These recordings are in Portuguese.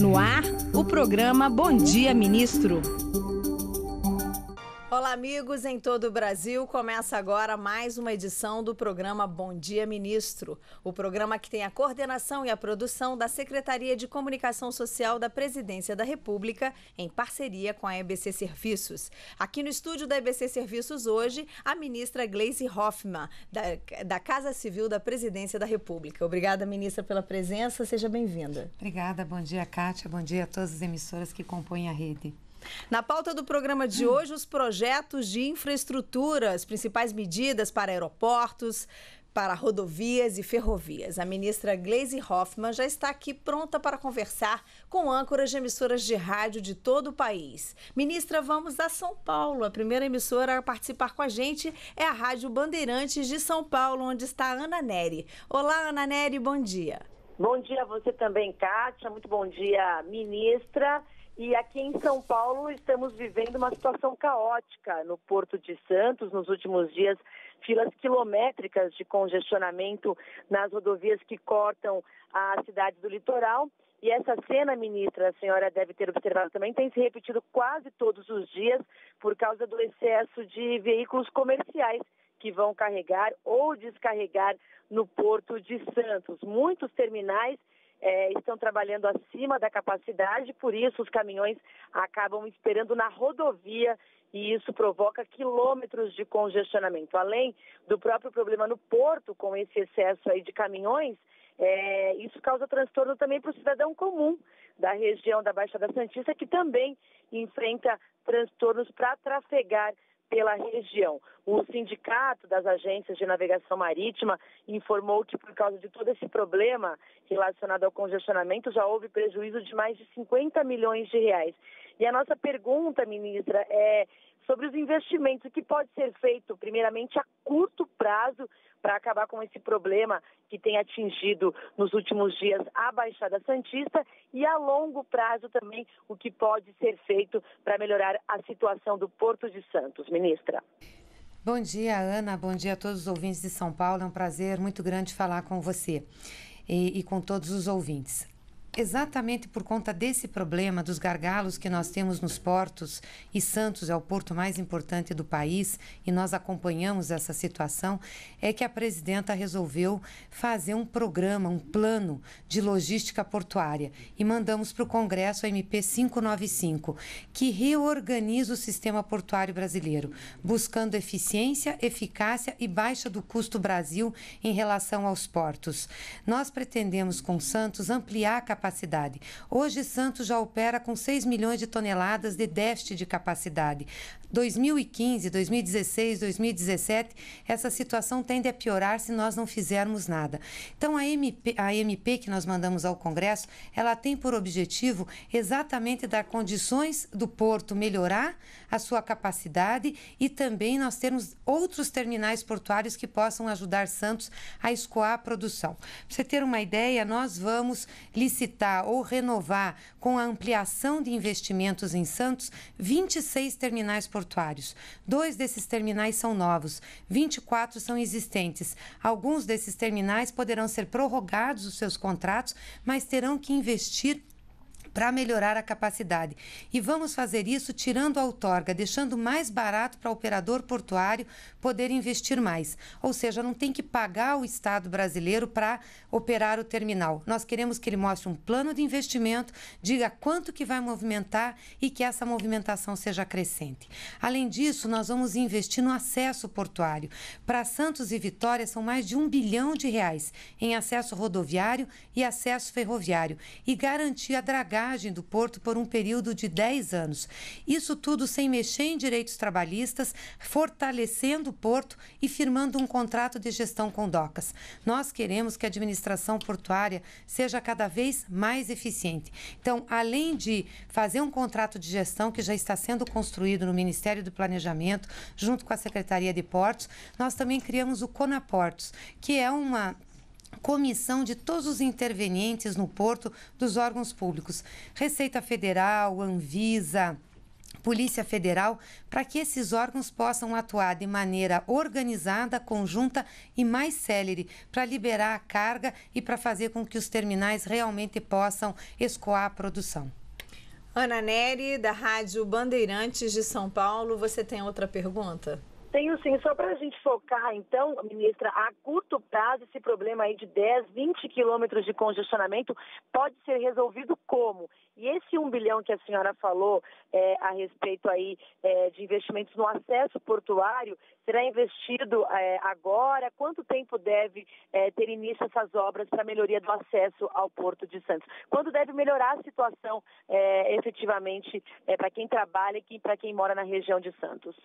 No ar, o programa Bom Dia, Ministro. Olá, amigos em todo o Brasil. Começa agora mais uma edição do programa Bom Dia, Ministro. O programa que tem a coordenação e a produção da Secretaria de Comunicação Social da Presidência da República, em parceria com a EBC Serviços. Aqui no estúdio da EBC Serviços hoje, a ministra Gleisi Hoffmann, da Casa Civil da Presidência da República. Obrigada, ministra, pela presença. Seja bem-vinda. Obrigada. Bom dia, Kátia. Bom dia a todas as emissoras que compõem a rede. Na pauta do programa de hoje, os projetos de infraestrutura, as principais medidas para aeroportos, para rodovias e ferrovias. A ministra Gleisi Hoffmann já está aqui pronta para conversar com âncoras de emissoras de rádio de todo o país. Ministra, vamos a São Paulo. A primeira emissora a participar com a gente é a Rádio Bandeirantes de São Paulo, onde está a Ana Nery. Olá, Ana Nery, bom dia. Bom dia a você também, Kátia. Muito bom dia, ministra. E aqui em São Paulo estamos vivendo uma situação caótica no Porto de Santos. Nos últimos dias, filas quilométricas de congestionamento nas rodovias que cortam a cidade do litoral. E essa cena, ministra, a senhora deve ter observado também, tem se repetido quase todos os dias por causa do excesso de veículos comerciais que vão carregar ou descarregar no Porto de Santos. Muitos terminais estão trabalhando acima da capacidade, por isso os caminhões acabam esperando na rodovia e isso provoca quilômetros de congestionamento. Além do próprio problema no porto, com esse excesso aí de caminhões, isso causa transtorno também para o cidadão comum da região da Baixada Santista, que também enfrenta transtornos para trafegar pela região. O Sindicato das Agências de Navegação Marítima informou que, por causa de todo esse problema relacionado ao congestionamento, já houve prejuízo de mais de 50 milhões de reais. E a nossa pergunta, ministra, é sobre os investimentos. O que pode ser feito, primeiramente, a curto prazo, para acabar com esse problema que tem atingido nos últimos dias a Baixada Santista, e a longo prazo também o que pode ser feito para melhorar a situação do Porto de Santos. Ministra. Bom dia, Ana. Bom dia a todos os ouvintes de São Paulo. É um prazer muito grande falar com você e com todos os ouvintes. Exatamente por conta desse problema, dos gargalos que nós temos nos portos, e Santos é o porto mais importante do país, e nós acompanhamos essa situação, é que a presidenta resolveu fazer um programa, um plano de logística portuária, e mandamos para o Congresso a MP 595, que reorganiza o sistema portuário brasileiro, buscando eficiência, eficácia e baixa do custo Brasil em relação aos portos. Nós pretendemos, com Santos, ampliar a capacidade. Hoje, Santos já opera com 6 milhões de toneladas de déficit de capacidade. 2015, 2016, 2017, essa situação tende a piorar se nós não fizermos nada. Então, a MP que nós mandamos ao Congresso, ela tem por objetivo exatamente dar condições do porto melhorar a sua capacidade e também nós termos outros terminais portuários que possam ajudar Santos a escoar a produção. Para você ter uma ideia, nós vamos licitar ou renovar, com a ampliação de investimentos em Santos, 26 terminais portuários. 2 desses terminais são novos, 24 são existentes. Alguns desses terminais poderão ser prorrogados os seus contratos, mas terão que investir para melhorar a capacidade. E vamos fazer isso tirando a outorga, deixando mais barato para o operador portuário poder investir mais. Ou seja, não tem que pagar o Estado brasileiro para operar o terminal. Nós queremos que ele mostre um plano de investimento, diga quanto que vai movimentar e que essa movimentação seja crescente. Além disso, nós vamos investir no acesso portuário. Para Santos e Vitória, são mais de 1 bilhão de reais em acesso rodoviário e acesso ferroviário, e garantir a dragagem do porto por um período de 10 anos. Isso tudo sem mexer em direitos trabalhistas, fortalecendo o porto e firmando um contrato de gestão com docas. Nós queremos que a administração portuária seja cada vez mais eficiente. Então, além de fazer um contrato de gestão que já está sendo construído no Ministério do Planejamento, junto com a Secretaria de Portos, nós também criamos o Conaportos, que é uma comissão de todos os intervenientes no porto dos órgãos públicos, Receita Federal, Anvisa, Polícia Federal, para que esses órgãos possam atuar de maneira organizada, conjunta e mais célere, para liberar a carga e para fazer com que os terminais realmente possam escoar a produção. Ana Nery, da Rádio Bandeirantes de São Paulo, você tem outra pergunta? Tenho sim, só para a gente focar então, ministra, a curto prazo esse problema aí de 10, 20 quilômetros de congestionamento pode ser resolvido como? E esse 1 bilhão que a senhora falou a respeito aí de investimentos no acesso portuário, será investido agora? Quanto tempo deve ter início essas obras para melhoria do acesso ao Porto de Santos? Quando deve melhorar a situação efetivamente para quem trabalha e para quem mora na região de Santos?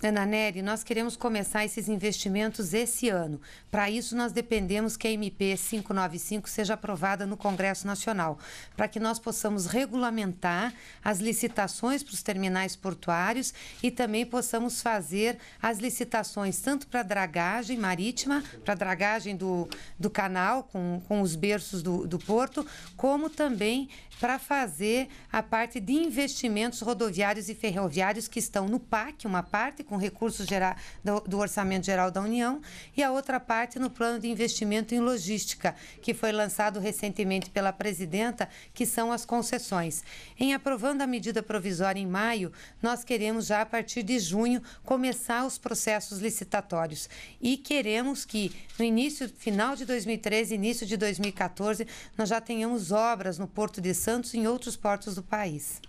Ana Nery, nós queremos começar esses investimentos esse ano. Para isso, nós dependemos que a MP 595 seja aprovada no Congresso Nacional, para que nós possamos regulamentar as licitações para os terminais portuários e também possamos fazer as licitações tanto para a dragagem marítima, para a dragagem do canal, com os berços do porto, como também para fazer a parte de investimentos rodoviários e ferroviários que estão no PAC, uma parte com recursos do Orçamento Geral da União, e a outra parte no plano de investimento em logística, que foi lançado recentemente pela presidenta, que são as concessões. Em aprovando a medida provisória em maio, nós queremos já a partir de junho começar os processos licitatórios e queremos que no final de 2013, início de 2014, nós já tenhamos obras no Porto de Santos e em outros portos do país.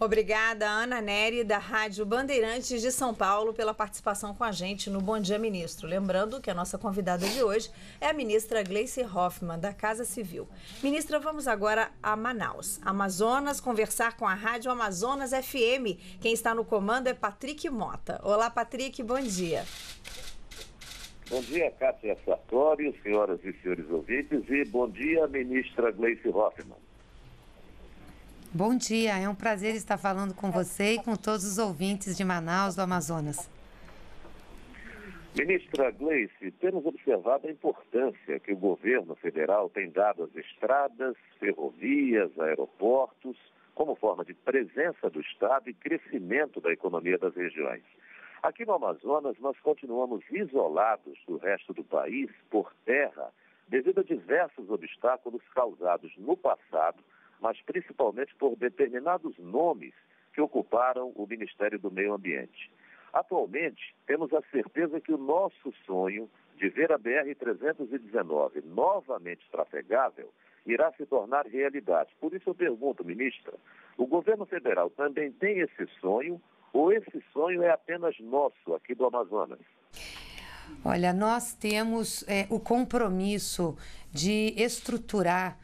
Obrigada, Ana Nery, da Rádio Bandeirantes de São Paulo, pela participação com a gente no Bom Dia, Ministro. Lembrando que a nossa convidada de hoje é a ministra Gleice Hoffmann, da Casa Civil. Ministra, vamos agora a Manaus, Amazonas, conversar com a Rádio Amazonas FM. Quem está no comando é Patrick Mota. Olá, Patrick, bom dia. Bom dia, Cátia Sartori, senhoras e senhores ouvintes, e bom dia, ministra Gleice Hoffmann. Bom dia, é um prazer estar falando com você e com todos os ouvintes de Manaus, do Amazonas. Ministra Gleice, temos observado a importância que o governo federal tem dado às estradas, ferrovias, aeroportos, como forma de presença do Estado e crescimento da economia das regiões. Aqui no Amazonas, nós continuamos isolados do resto do país por terra, devido a diversos obstáculos causados no passado, mas principalmente por determinados nomes que ocuparam o Ministério do Meio Ambiente. Atualmente, temos a certeza que o nosso sonho de ver a BR-319 novamente trafegável irá se tornar realidade. Por isso eu pergunto, ministra, o governo federal também tem esse sonho ou esse sonho é apenas nosso aqui do Amazonas? Olha, nós temos o compromisso de estruturar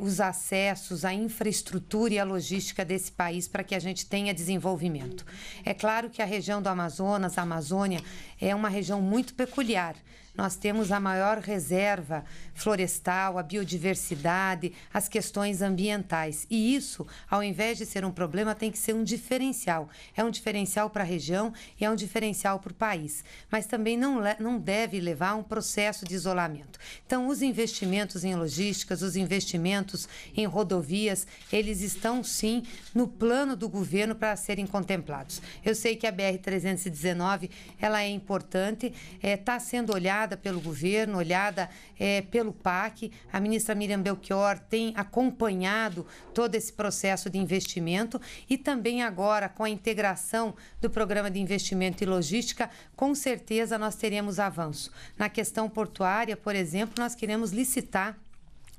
os acessos, a infraestrutura e a logística desse país para que a gente tenha desenvolvimento. É claro que a região do Amazonas, a Amazônia, é uma região muito peculiar. Nós temos a maior reserva florestal, a biodiversidade, as questões ambientais. E isso, ao invés de ser um problema, tem que ser um diferencial. É um diferencial para a região e é um diferencial para o país. Mas também não deve levar a um processo de isolamento. Então, os investimentos em logísticas, os investimentos em rodovias, eles estão, sim, no plano do governo para serem contemplados. Eu sei que a BR-319, ela é importante, está sendo olhada pelo governo, olhada pelo PAC. A ministra Miriam Belchior tem acompanhado todo esse processo de investimento e também agora com a integração do programa de investimento e logística, com certeza nós teremos avanço. Na questão portuária, por exemplo, nós queremos licitar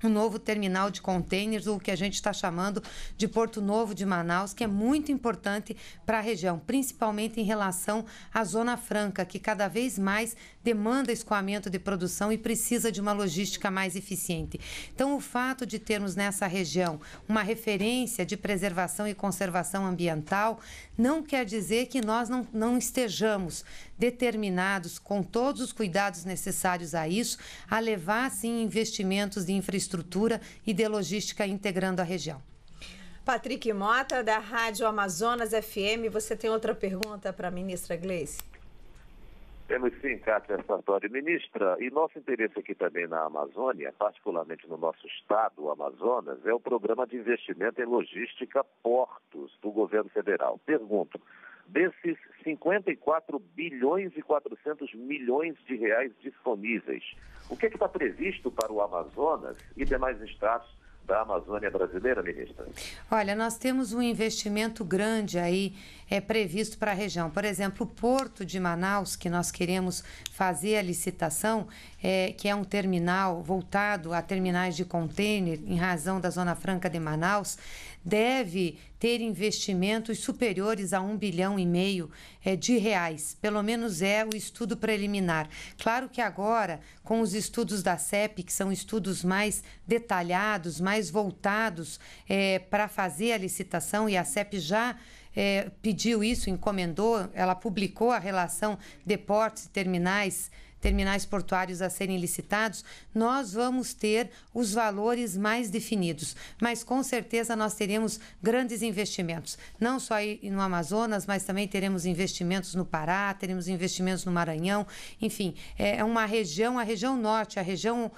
um novo terminal de contêineres, ou o que a gente está chamando de Porto Novo de Manaus, que é muito importante para a região, principalmente em relação à Zona Franca, que cada vez mais demanda escoamento de produção e precisa de uma logística mais eficiente. Então, o fato de termos nessa região uma referência de preservação e conservação ambiental não quer dizer que nós não estejamos determinados, com todos os cuidados necessários a isso, a levar, sim, investimentos de infraestrutura e de logística integrando a região. Patrick Mota, da Rádio Amazonas FM, você tem outra pergunta para a ministra Gleice? Temos sim, Cátia Sartori. Ministra, e nosso interesse aqui também na Amazônia, particularmente no nosso estado, o Amazonas, é o Programa de Investimento em Logística Portos do Governo Federal. Pergunto, desses 54 bilhões e 400 milhões de reais disponíveis, o que é que está previsto para o Amazonas e demais estados da Amazônia brasileira, ministra? Olha, nós temos um investimento grande aí previsto para a região. Por exemplo, o Porto de Manaus, que nós queremos fazer a licitação, que é um terminal voltado a terminais de contêiner, em razão da Zona Franca de Manaus, deve ter investimentos superiores a 1,5 bilhão de reais. Pelo menos é o estudo preliminar. Claro que agora, com os estudos da CEP, que são estudos mais detalhados, mais voltados para fazer a licitação, e a CEP já pediu isso, encomendou, ela publicou a relação de portos e terminais portuários a serem licitados, nós vamos ter os valores mais definidos. Mas, com certeza, nós teremos grandes investimentos, não só no Amazonas, mas também teremos investimentos no Pará, teremos investimentos no Maranhão, enfim, é uma região, a região norte, a região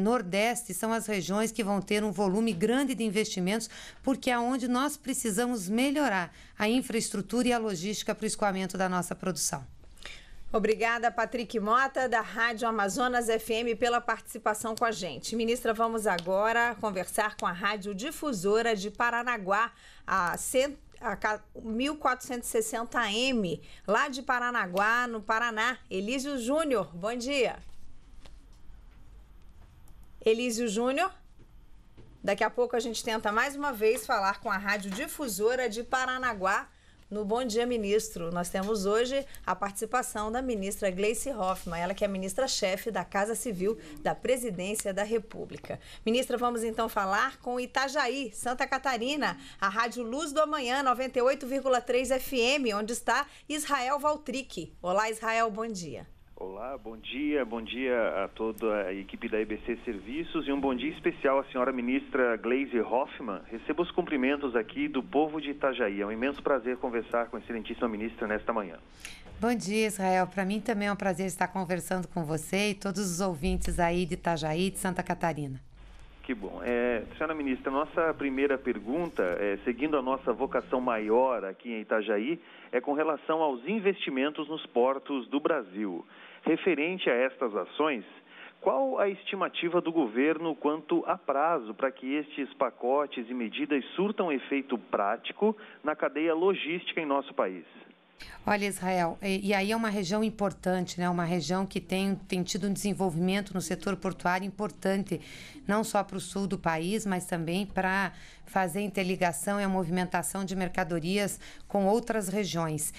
nordeste, são as regiões que vão ter um volume grande de investimentos, porque é onde nós precisamos melhorar a infraestrutura e a logística para o escoamento da nossa produção. Obrigada, Patrick Mota, da Rádio Amazonas FM, pela participação com a gente. Ministra, vamos agora conversar com a Rádio Difusora de Paranaguá, a 1460 AM, lá de Paranaguá, no Paraná. Elísio Júnior, bom dia. Elísio Júnior? Daqui a pouco a gente tenta mais uma vez falar com a Rádio Difusora de Paranaguá. No Bom Dia, Ministro, nós temos hoje a participação da ministra Gleice Hoffmann, ela que é ministra-chefe da Casa Civil da Presidência da República. Ministra, vamos então falar com Itajaí, Santa Catarina, a Rádio Luz do Amanhã, 98,3 FM, onde está Israel Valtric. Olá, Israel, bom dia. Olá, bom dia a toda a equipe da EBC Serviços e um bom dia especial à senhora ministra Gleice Hoffmann. Recebo os cumprimentos aqui do povo de Itajaí. É um imenso prazer conversar com a excelentíssima ministra nesta manhã. Bom dia, Israel. Para mim também é um prazer estar conversando com você e todos os ouvintes aí de Itajaí e de Santa Catarina. Que bom. Senhora ministra, nossa primeira pergunta, seguindo a nossa vocação maior aqui em Itajaí, é com relação aos investimentos nos portos do Brasil. Referente a estas ações, qual a estimativa do governo quanto a prazo para que estes pacotes e medidas surtam efeito prático na cadeia logística em nosso país? Olha, Israel, e aí é uma região importante, né? Uma região que tem tido um desenvolvimento no setor portuário importante, não só para o sul do país, mas também para fazer interligação e a movimentação de mercadorias com outras regiões.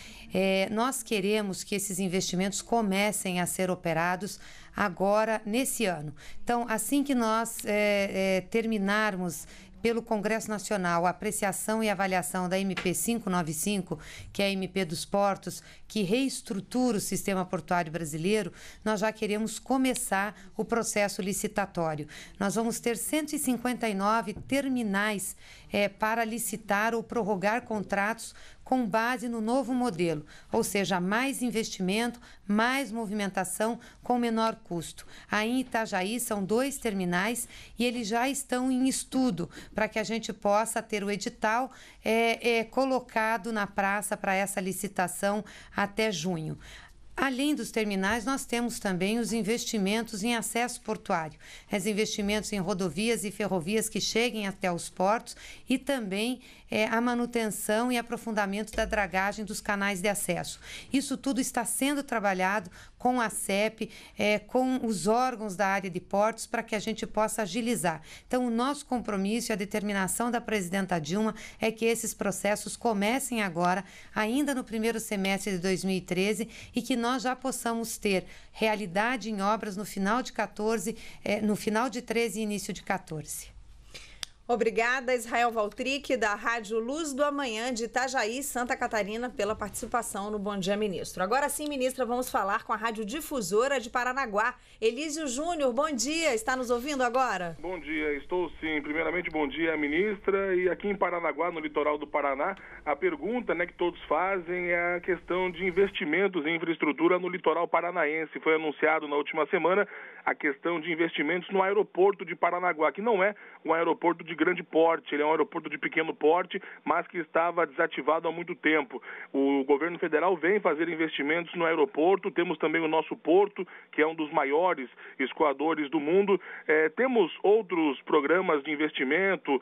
Nós queremos que esses investimentos comecem a ser operados agora, nesse ano. Então, assim que nós terminarmos pelo Congresso Nacional, a apreciação e avaliação da MP 595, que é a MP dos portos, que reestrutura o sistema portuário brasileiro, nós já queremos começar o processo licitatório. Nós vamos ter 159 terminais para licitar ou prorrogar contratos com base no novo modelo, ou seja, mais investimento, mais movimentação com menor custo. Aí em Itajaí são 2 terminais e eles já estão em estudo para que a gente possa ter o edital colocado na praça para essa licitação até junho. Além dos terminais, nós temos também os investimentos em acesso portuário, os investimentos em rodovias e ferrovias que cheguem até os portos e também a manutenção e aprofundamento da dragagem dos canais de acesso. Isso tudo está sendo trabalhado com a CEP, com os órgãos da área de portos, para que a gente possa agilizar. Então, o nosso compromisso e a determinação da presidenta Dilma é que esses processos comecem agora, ainda no primeiro semestre de 2013, e que nós já possamos ter realidade em obras no final de 13 e início de 14. Obrigada, Israel Valtric, da Rádio Luz do Amanhã, de Itajaí, Santa Catarina, pela participação no Bom Dia, Ministro. Agora sim, ministra, vamos falar com a Rádio Difusora de Paranaguá. Elísio Júnior, bom dia, está nos ouvindo agora? Bom dia, estou sim. Primeiramente, bom dia, ministra. E aqui em Paranaguá, no litoral do Paraná, a pergunta, né, que todos fazem é a questão de investimentos em infraestrutura no litoral paranaense. Foi anunciado na última semana a questão de investimentos no aeroporto de Paranaguá, que não é um aeroporto de grande porte, ele é um aeroporto de pequeno porte, mas que estava desativado há muito tempo. O governo federal vem fazer investimentos no aeroporto, temos também o nosso porto, que é um dos maiores escoadores do mundo, temos outros programas de investimento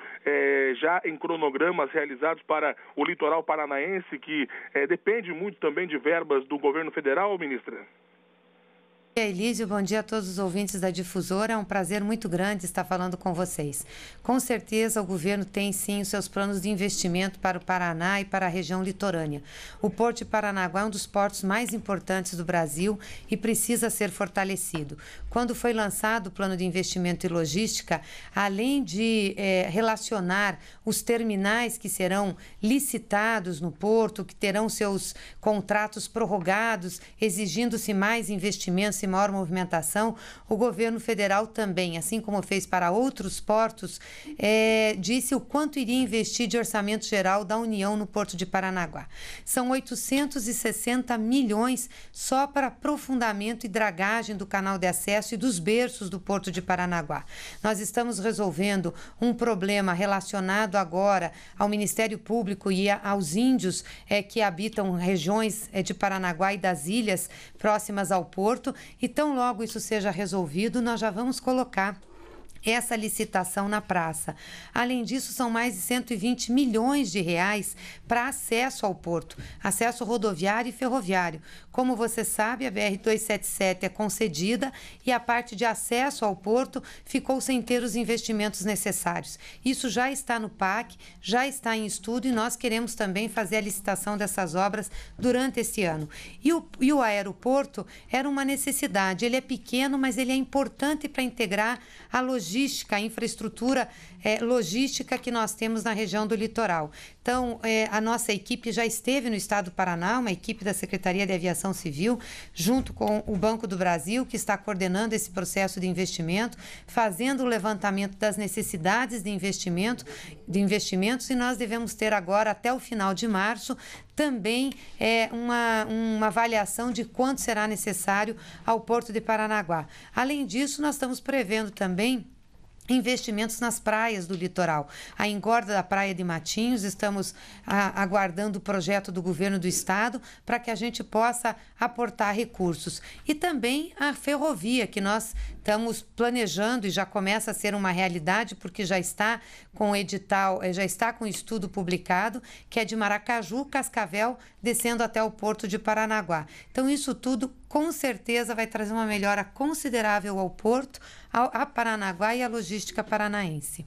já em cronogramas realizados para o litoral paranaense, que depende muito também de verbas do governo federal, ministra. Bom dia, Elísio. Bom dia a todos os ouvintes da Difusora. É um prazer muito grande estar falando com vocês. Com certeza o governo tem sim os seus planos de investimento para o Paraná e para a região litorânea. O Porto de Paranaguá é um dos portos mais importantes do Brasil e precisa ser fortalecido. Quando foi lançado o plano de investimento e logística, além de relacionar os terminais que serão licitados no porto, que terão seus contratos prorrogados, exigindo-se mais investimentos e maior movimentação, o governo federal também, assim como fez para outros portos, disse o quanto iria investir de orçamento geral da União no Porto de Paranaguá. São 860 milhões só para aprofundamento e dragagem do canal de acesso e dos berços do Porto de Paranaguá. Nós estamos resolvendo um problema relacionado agora ao Ministério Público e aos índios que habitam regiões de Paranaguá e das ilhas próximas ao porto. E tão logo isso seja resolvido, nós já vamos colocar essa licitação na praça. Além disso, são mais de 120 milhões de reais para acesso ao porto, acesso rodoviário e ferroviário. Como você sabe, a BR-277 é concedida e a parte de acesso ao porto ficou sem ter os investimentos necessários. Isso já está no PAC, já está em estudo e nós queremos também fazer a licitação dessas obras durante esse ano. E o aeroporto era uma necessidade, ele é pequeno, mas ele é importante para integrar a logística, a infraestrutura logística que nós temos na região do litoral. Então, a nossa equipe já esteve no estado do Paraná, uma equipe da Secretaria de Aviação Civil, junto com o Banco do Brasil, que está coordenando esse processo de investimento, fazendo o levantamento das necessidades de investimentos, e nós devemos ter agora, até o final de março, também uma avaliação de quanto será necessário ao Porto de Paranaguá. Além disso, nós estamos prevendo também investimentos nas praias do litoral. A engorda da Praia de Matinhos, estamos aguardando o projeto do governo do estado para que a gente possa aportar recursos. E também a ferrovia, que nós estamos planejando e já começa a ser uma realidade, porque já está com o edital, já está com o estudo publicado, que é de Maracaju, Cascavel, descendo até o Porto de Paranaguá. Então, isso tudo com certeza vai trazer uma melhora considerável ao porto, a Paranaguá e a logística paranaense.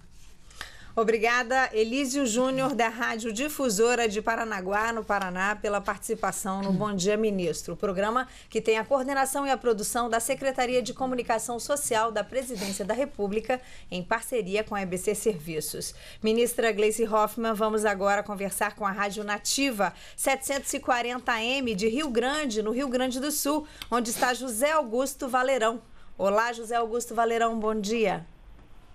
Obrigada, Elísio Júnior, da Rádio Difusora de Paranaguá, no Paraná, pela participação no Bom Dia, Ministro. O programa que tem a coordenação e a produção da Secretaria de Comunicação Social da Presidência da República, em parceria com a EBC Serviços. Ministra Gleice Hoffmann, vamos agora conversar com a Rádio Nativa 740M de Rio Grande, no Rio Grande do Sul, onde está José Augusto Valerão. Olá, José Augusto Valerão, bom dia.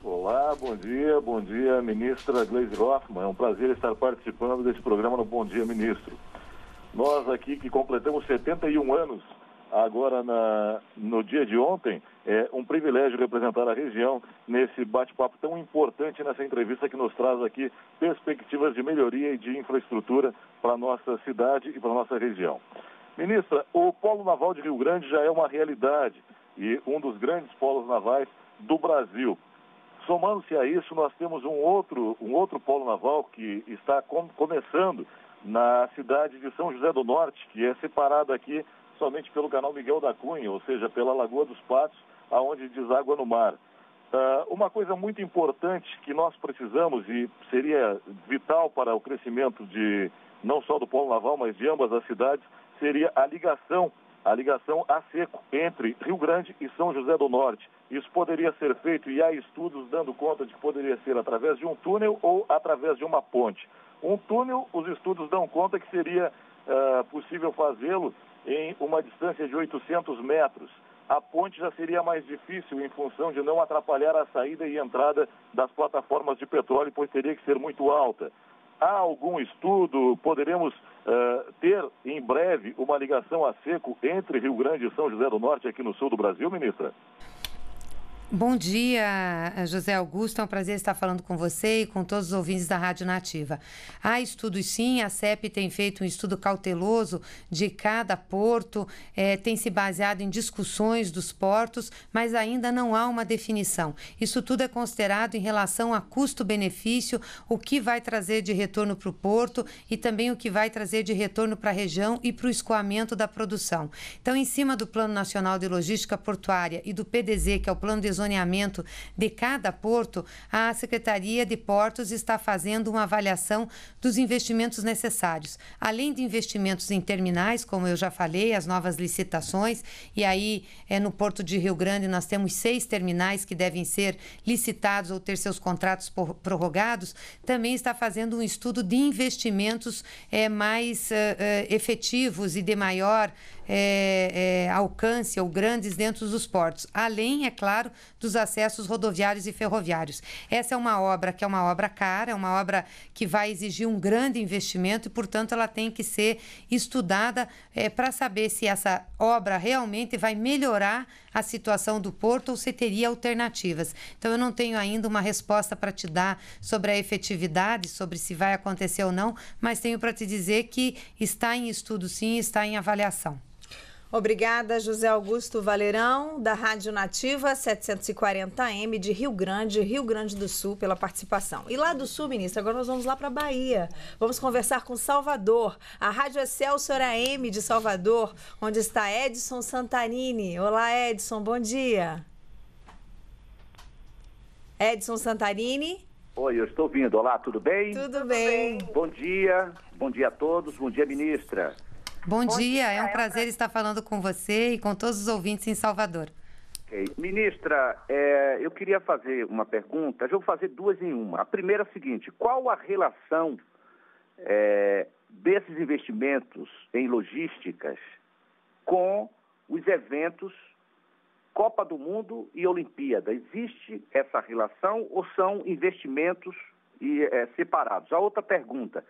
Olá, bom dia, ministra Gleice Hoffmann. É um prazer estar participando desse programa no Bom Dia, Ministro. Nós aqui que completamos 71 anos, agora no dia de ontem, é um privilégio representar a região nesse bate-papo tão importante, nessa entrevista que nos traz aqui perspectivas de melhoria e de infraestrutura para a nossa cidade e para a nossa região. Ministra, o Polo Naval de Rio Grande já é uma realidade e um dos grandes polos navais do Brasil. Somando-se a isso, nós temos um outro polo naval que está começando na cidade de São José do Norte, que é separada aqui somente pelo canal Miguel da Cunha, ou seja, pela Lagoa dos Patos, aonde deságua no mar. Uma coisa muito importante que nós precisamos e seria vital para o crescimento de não só do polo naval, mas de ambas as cidades, seria a ligação a ligação a seco entre Rio Grande e São José do Norte. Isso poderia ser feito e há estudos dando conta de que poderia ser através de um túnel ou através de uma ponte. Um túnel, os estudos dão conta que seria possível fazê-lo em uma distância de 800 metros. A ponte já seria mais difícil em função de não atrapalhar a saída e entrada das plataformas de petróleo, pois teria que ser muito alta. Há algum estudo? Poderemos ter em breve uma ligação a seco entre Rio Grande e São José do Norte aqui no sul do Brasil, ministra? Bom dia, José Augusto. É um prazer estar falando com você e com todos os ouvintes da Rádio Nativa. Há estudos sim, a CEP tem feito um estudo cauteloso de cada porto, tem se baseado em discussões dos portos, mas ainda não há uma definição. Isso tudo é considerado em relação a custo-benefício, o que vai trazer de retorno para o porto e também o que vai trazer de retorno para a região e para o escoamento da produção. Então, em cima do Plano Nacional de Logística Portuária e do PDZ, que é o Plano de Zoneamento de cada porto, a Secretaria de Portos está fazendo uma avaliação dos investimentos necessários. Além de investimentos em terminais, como eu já falei, as novas licitações, e aí no Porto de Rio Grande nós temos 6 terminais que devem ser licitados ou ter seus contratos prorrogados, também está fazendo um estudo de investimentos mais efetivos e de maior alcance ou grandes dentro dos portos, além, é claro, dos acessos rodoviários e ferroviários. Essa é uma obra que é uma obra cara, é uma obra que vai exigir um grande investimento e, portanto, ela tem que ser estudada para saber se essa obra realmente vai melhorar a situação do porto ou se teria alternativas. Então, eu não tenho ainda uma resposta para te dar sobre a efetividade, sobre se vai acontecer ou não, mas tenho para te dizer que está em estudo sim, está em avaliação. Obrigada, José Augusto Valerão, da Rádio Nativa 740M de Rio Grande do Sul, pela participação. E lá do Sul, ministro, agora nós vamos lá para a Bahia. Vamos conversar com Salvador, a Rádio Excelsior AM de Salvador, onde está Edson Santarini. Olá, Edson, bom dia. Edson Santarini. Oi, eu estou ouvindo. Olá, tudo bem? Tudo bem. Bom dia a todos, bom dia, ministra. Bom dia, é um prazer estar falando com você e com todos os ouvintes em Salvador. Okay. Ministra, eu queria fazer uma pergunta, eu vou fazer duas em uma. A primeira é a seguinte: qual a relação desses investimentos em logísticas com os eventos Copa do Mundo e Olimpíada? Existe essa relação ou são investimentos separados? A outra pergunta: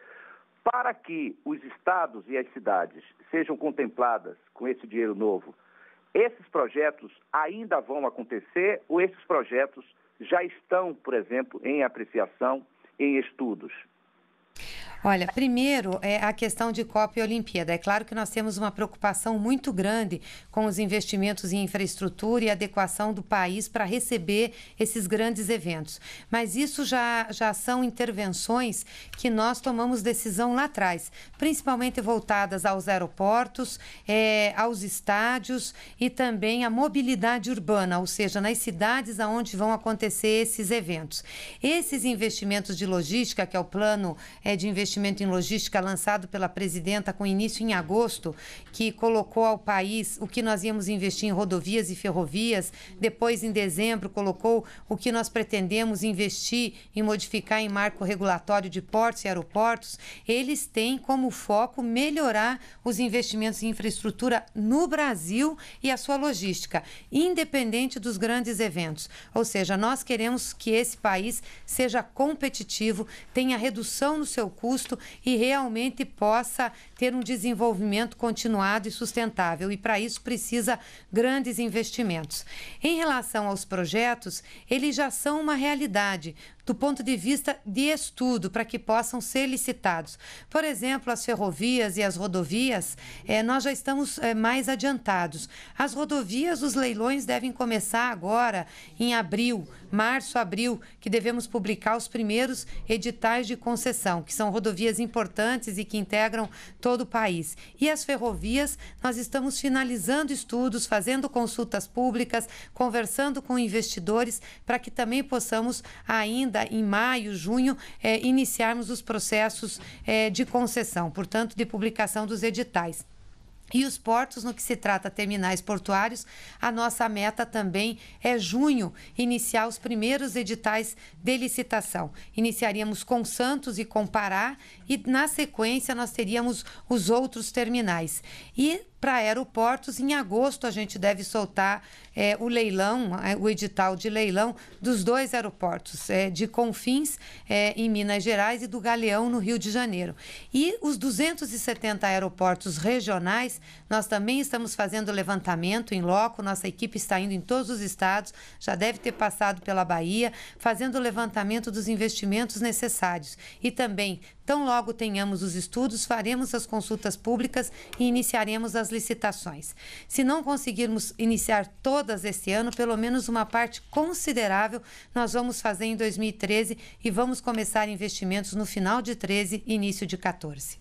para que os estados e as cidades sejam contempladas com esse dinheiro novo, esses projetos ainda vão acontecer ou esses projetos já estão, por exemplo, em apreciação, em estudos? Olha, primeiro a questão de Copa e Olimpíada. É claro que nós temos uma preocupação muito grande com os investimentos em infraestrutura e adequação do país para receber esses grandes eventos. Mas isso já são intervenções que nós tomamos decisão lá atrás, principalmente voltadas aos aeroportos, aos estádios e também à mobilidade urbana, ou seja, nas cidades onde vão acontecer esses eventos. Esses investimentos de logística, que é o plano de investimento em logística lançado pela presidenta com início em agosto, que colocou ao país o que nós íamos investir em rodovias e ferrovias, depois em dezembro colocou o que nós pretendemos investir em modificar em marco regulatório de portos e aeroportos, eles têm como foco melhorar os investimentos em infraestrutura no Brasil e a sua logística, independente dos grandes eventos. Ou seja, nós queremos que esse país seja competitivo, tenha redução no seu custo e realmente possa ter um desenvolvimento continuado e sustentável, e para isso precisa grandes investimentos. Em relação aos projetos, eles já são uma realidade do ponto de vista de estudo, para que possam ser licitados. Por exemplo, as ferrovias e as rodovias, nós já estamos mais adiantados. As rodovias, os leilões devem começar agora em abril, março, abril, que devemos publicar os primeiros editais de concessão, que são rodovias importantes e que integram todo o país. E as ferrovias, nós estamos finalizando estudos, fazendo consultas públicas, conversando com investidores, para que também possamos ainda em maio, junho, iniciarmos os processos de concessão, portanto, de publicação dos editais. E os portos, no que se trata terminais portuários, a nossa meta também é junho, iniciar os primeiros editais de licitação. Iniciaríamos com Santos e com Pará e, na sequência, nós teríamos os outros terminais. E para aeroportos, em agosto, a gente deve soltar o leilão, o edital de leilão dos dois aeroportos, de Confins, em Minas Gerais, e do Galeão, no Rio de Janeiro. E os 270 aeroportos regionais, nós também estamos fazendo levantamento em loco, nossa equipe está indo em todos os estados, já deve ter passado pela Bahia, fazendo o levantamento dos investimentos necessários. E também, tão logo tenhamos os estudos, faremos as consultas públicas e iniciaremos as licitações. Se não conseguirmos iniciar todas esse ano, pelo menos uma parte considerável nós vamos fazer em 2013 e vamos começar investimentos no final de 13 e início de 14.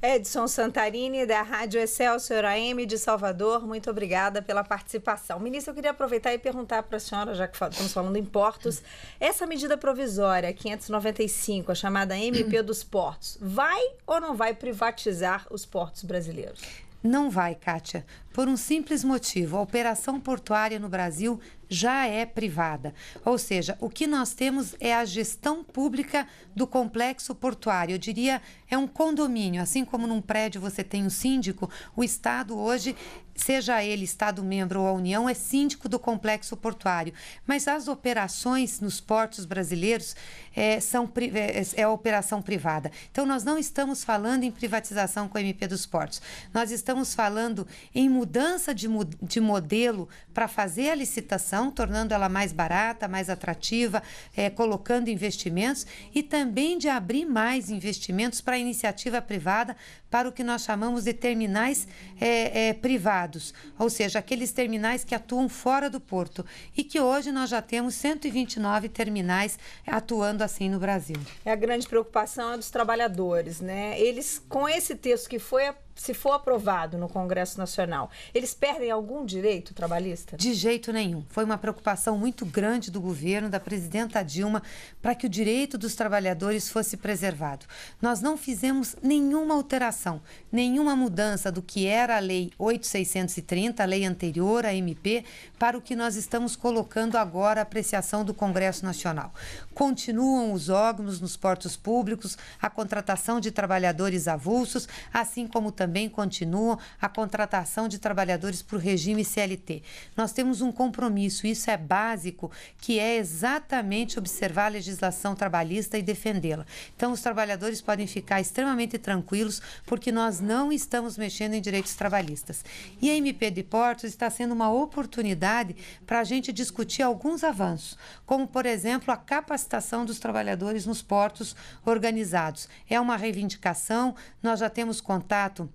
Edson Santarini, da Rádio Excelsior AM de Salvador, muito obrigada pela participação. Ministra, eu queria aproveitar e perguntar para a senhora, já que estamos falando em portos, essa medida provisória, 595, a chamada MP dos portos, vai ou não vai privatizar os portos brasileiros? Não vai, Kátia, por um simples motivo. A operação portuária no Brasil já é privada. Ou seja, o que nós temos é a gestão pública do complexo portuário. Eu diria, é um condomínio. Assim como num prédio você tem um síndico, o Estado hoje, seja ele Estado membro ou a União, é síndico do complexo portuário. Mas as operações nos portos brasileiros é a operação privada. Então, nós não estamos falando em privatização com a MP dos portos. Nós estamos falando em mudança de modelo para fazer a licitação, tornando ela mais barata, mais atrativa, colocando investimentos e também de abrir mais investimentos para a iniciativa privada, para o que nós chamamos de terminais privados, ou seja, aqueles terminais que atuam fora do porto e que hoje nós já temos 129 terminais atuando assim no Brasil. A grande preocupação é dos trabalhadores, né? Eles, com esse texto que foi aprovado, se for aprovado no Congresso Nacional, eles perdem algum direito trabalhista? De jeito nenhum. Foi uma preocupação muito grande do governo, da presidenta Dilma, para que o direito dos trabalhadores fosse preservado. Nós não fizemos nenhuma alteração, nenhuma mudança do que era a Lei 8.630, a lei anterior, a MP, para o que nós estamos colocando agora a apreciação do Congresso Nacional. Continuam os órgãos nos portos públicos, a contratação de trabalhadores avulsos, assim como também continua a contratação de trabalhadores para o regime CLT. Nós temos um compromisso, isso é básico, que é exatamente observar a legislação trabalhista e defendê-la. Então, os trabalhadores podem ficar extremamente tranquilos, porque nós não estamos mexendo em direitos trabalhistas. E a MP de Portos está sendo uma oportunidade para a gente discutir alguns avanços, como, por exemplo, a capacitação dos trabalhadores nos portos organizados. É uma reivindicação, nós já temos contato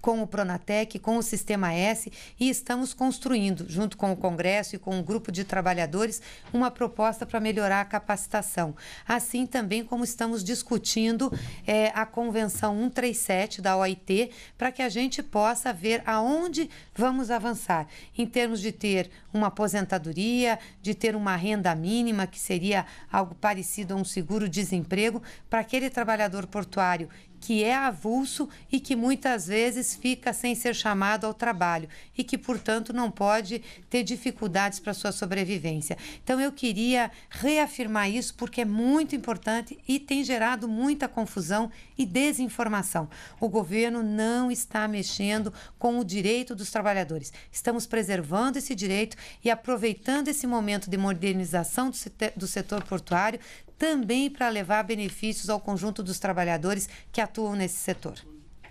com o Pronatec, com o Sistema S, e estamos construindo, junto com o Congresso e com um grupo de trabalhadores, uma proposta para melhorar a capacitação. Assim também como estamos discutindo a Convenção 137 da OIT, para que a gente possa ver aonde vamos avançar, em termos de ter uma aposentadoria, de ter uma renda mínima, que seria algo parecido a um seguro-desemprego, para aquele trabalhador portuário que é avulso e que muitas vezes fica sem ser chamado ao trabalho e que, portanto, não pode ter dificuldades para sua sobrevivência. Então, eu queria reafirmar isso porque é muito importante e tem gerado muita confusão e desinformação. O governo não está mexendo com o direito dos trabalhadores. Estamos preservando esse direito e aproveitando esse momento de modernização do setor portuário, também para levar benefícios ao conjunto dos trabalhadores que atuam nesse setor.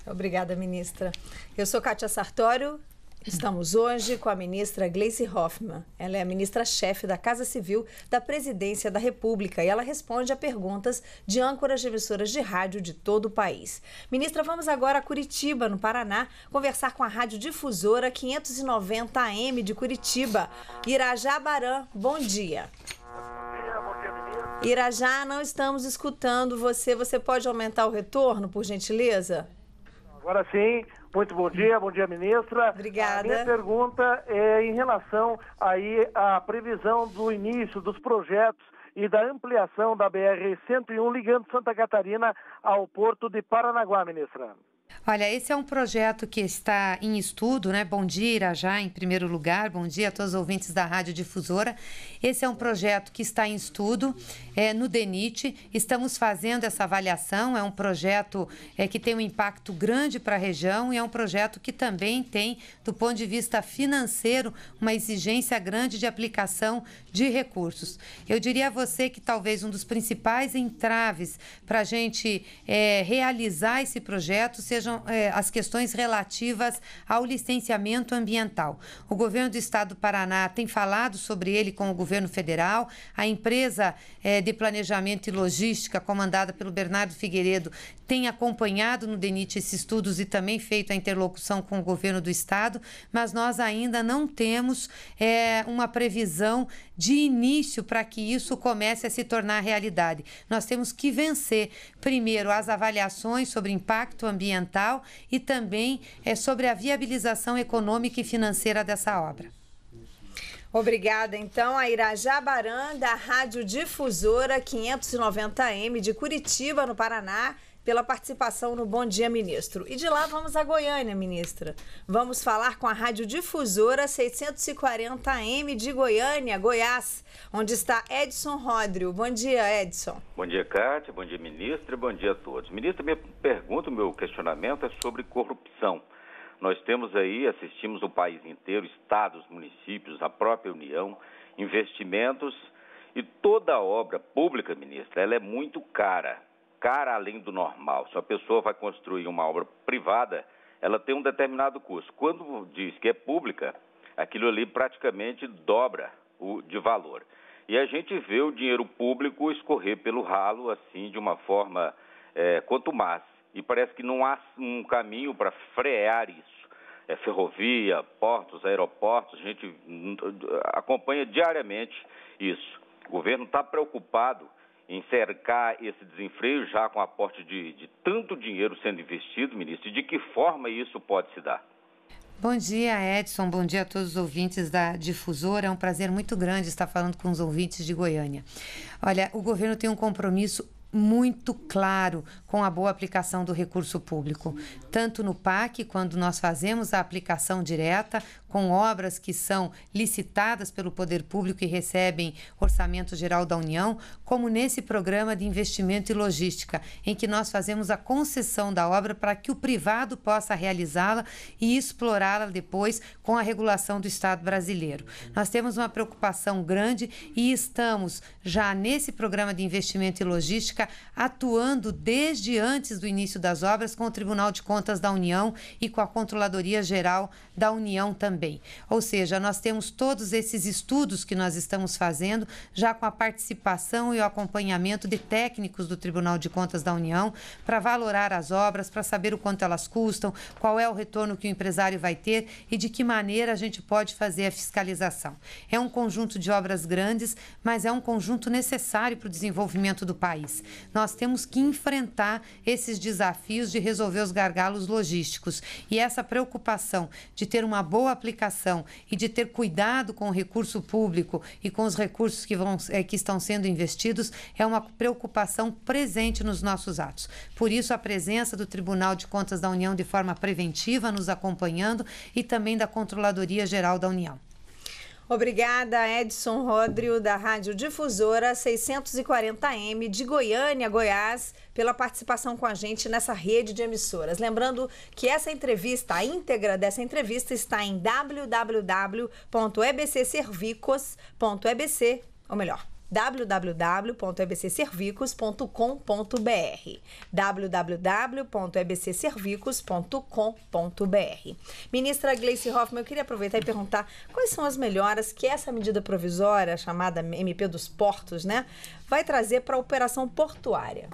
Obrigada, ministra. Eu sou Kátia Sartório. Estamos hoje com a ministra Gleisi Hoffmann. Ela é a ministra-chefe da Casa Civil da Presidência da República e ela responde a perguntas de âncoras de emissoras de rádio de todo o país. Ministra, vamos agora a Curitiba, no Paraná, conversar com a Rádio Difusora 590 AM de Curitiba. Irajá Baran, bom dia. Irajá, não estamos escutando você. Você pode aumentar o retorno, por gentileza? Agora sim. Muito bom dia, ministra. Obrigada. A minha pergunta é em relação aí à previsão do início dos projetos e da ampliação da BR-101 ligando Santa Catarina ao porto de Paranaguá, ministra. Olha, esse é um projeto que está em estudo, né? Bom dia, Irajá, em primeiro lugar. Bom dia a todos os ouvintes da Rádio Difusora. Esse é um projeto que está em estudo no DENIT. Estamos fazendo essa avaliação. É um projeto que tem um impacto grande para a região e é um projeto que também tem, do ponto de vista financeiro, uma exigência grande de aplicação de recursos. Eu diria a você que talvez um dos principais entraves para a gente realizar esse projeto sejam as questões relativas ao licenciamento ambiental. O governo do Estado do Paraná tem falado sobre ele com o governo federal, a empresa de planejamento e logística, comandada pelo Bernardo Figueiredo, tem acompanhado no DENIT esses estudos e também feito a interlocução com o governo do Estado, mas nós ainda não temos uma previsão de início para que isso comece a se tornar realidade. Nós temos que vencer, primeiro, as avaliações sobre impacto ambiental e também sobre a viabilização econômica e financeira dessa obra. Obrigada, então, a Irajá Baran, da Rádio Difusora 590M de Curitiba, no Paraná, pela participação no Bom Dia, Ministro. E de lá vamos a Goiânia, ministra. Vamos falar com a Rádio Difusora 640M de Goiânia, Goiás, onde está Edson Rodrio. Bom dia, Edson. Bom dia, Cátia. Bom dia, ministra. Bom dia a todos. Ministra, minha pergunta, meu questionamento é sobre corrupção. Nós temos aí, assistimos o país inteiro, estados, municípios, a própria União, investimentos, e toda obra pública, ministra, ela é muito cara além do normal. Se a pessoa vai construir uma obra privada, ela tem um determinado custo. Quando diz que é pública, aquilo ali praticamente dobra o de valor. E a gente vê o dinheiro público escorrer pelo ralo, assim, de uma forma contumaz. E parece que não há um caminho para frear isso. Ferrovia, portos, aeroportos, a gente acompanha diariamente isso. O governo está preocupado em cercar esse desenfreio já com aporte de tanto dinheiro sendo investido, ministro, e de que forma isso pode se dar? Bom dia, Edson. Bom dia a todos os ouvintes da Difusora. É um prazer muito grande estar falando com os ouvintes de Goiânia. Olha, o governo tem um compromisso muito claro com a boa aplicação do recurso público, tanto no PAC, quando nós fazemos a aplicação direta, com obras que são licitadas pelo poder público e recebem orçamento geral da União, como nesse programa de investimento e logística, em que nós fazemos a concessão da obra para que o privado possa realizá-la e explorá-la depois com a regulação do Estado brasileiro. Nós temos uma preocupação grande e estamos já nesse programa de investimento e logística atuando desde antes do início das obras com o Tribunal de Contas da União e com a Controladoria Geral da União também. Ou seja, nós temos todos esses estudos que nós estamos fazendo, já com a participação e o acompanhamento de técnicos do Tribunal de Contas da União, para valorar as obras, para saber o quanto elas custam, qual é o retorno que o empresário vai ter e de que maneira a gente pode fazer a fiscalização. É um conjunto de obras grandes, mas é um conjunto necessário para o desenvolvimento do país. Nós temos que enfrentar esses desafios de resolver os gargalos logísticos. E essa preocupação de ter uma boa aplicação e de ter cuidado com o recurso público e com os recursos que estão sendo investidos é uma preocupação presente nos nossos atos. Por isso, a presença do Tribunal de Contas da União de forma preventiva, nos acompanhando, e também da Controladoria Geral da União. Obrigada, Edson Rodrio, da Rádio Difusora 640M de Goiânia, Goiás, pela participação com a gente nessa rede de emissoras. Lembrando que essa entrevista, a íntegra dessa entrevista, está em www.ebcservicos.com.br www.ebcservicos.com.br. Ministra Gleice Hoffmann, eu queria aproveitar e perguntar quais são as melhoras que essa medida provisória, chamada MP dos Portos, né, vai trazer para a operação portuária.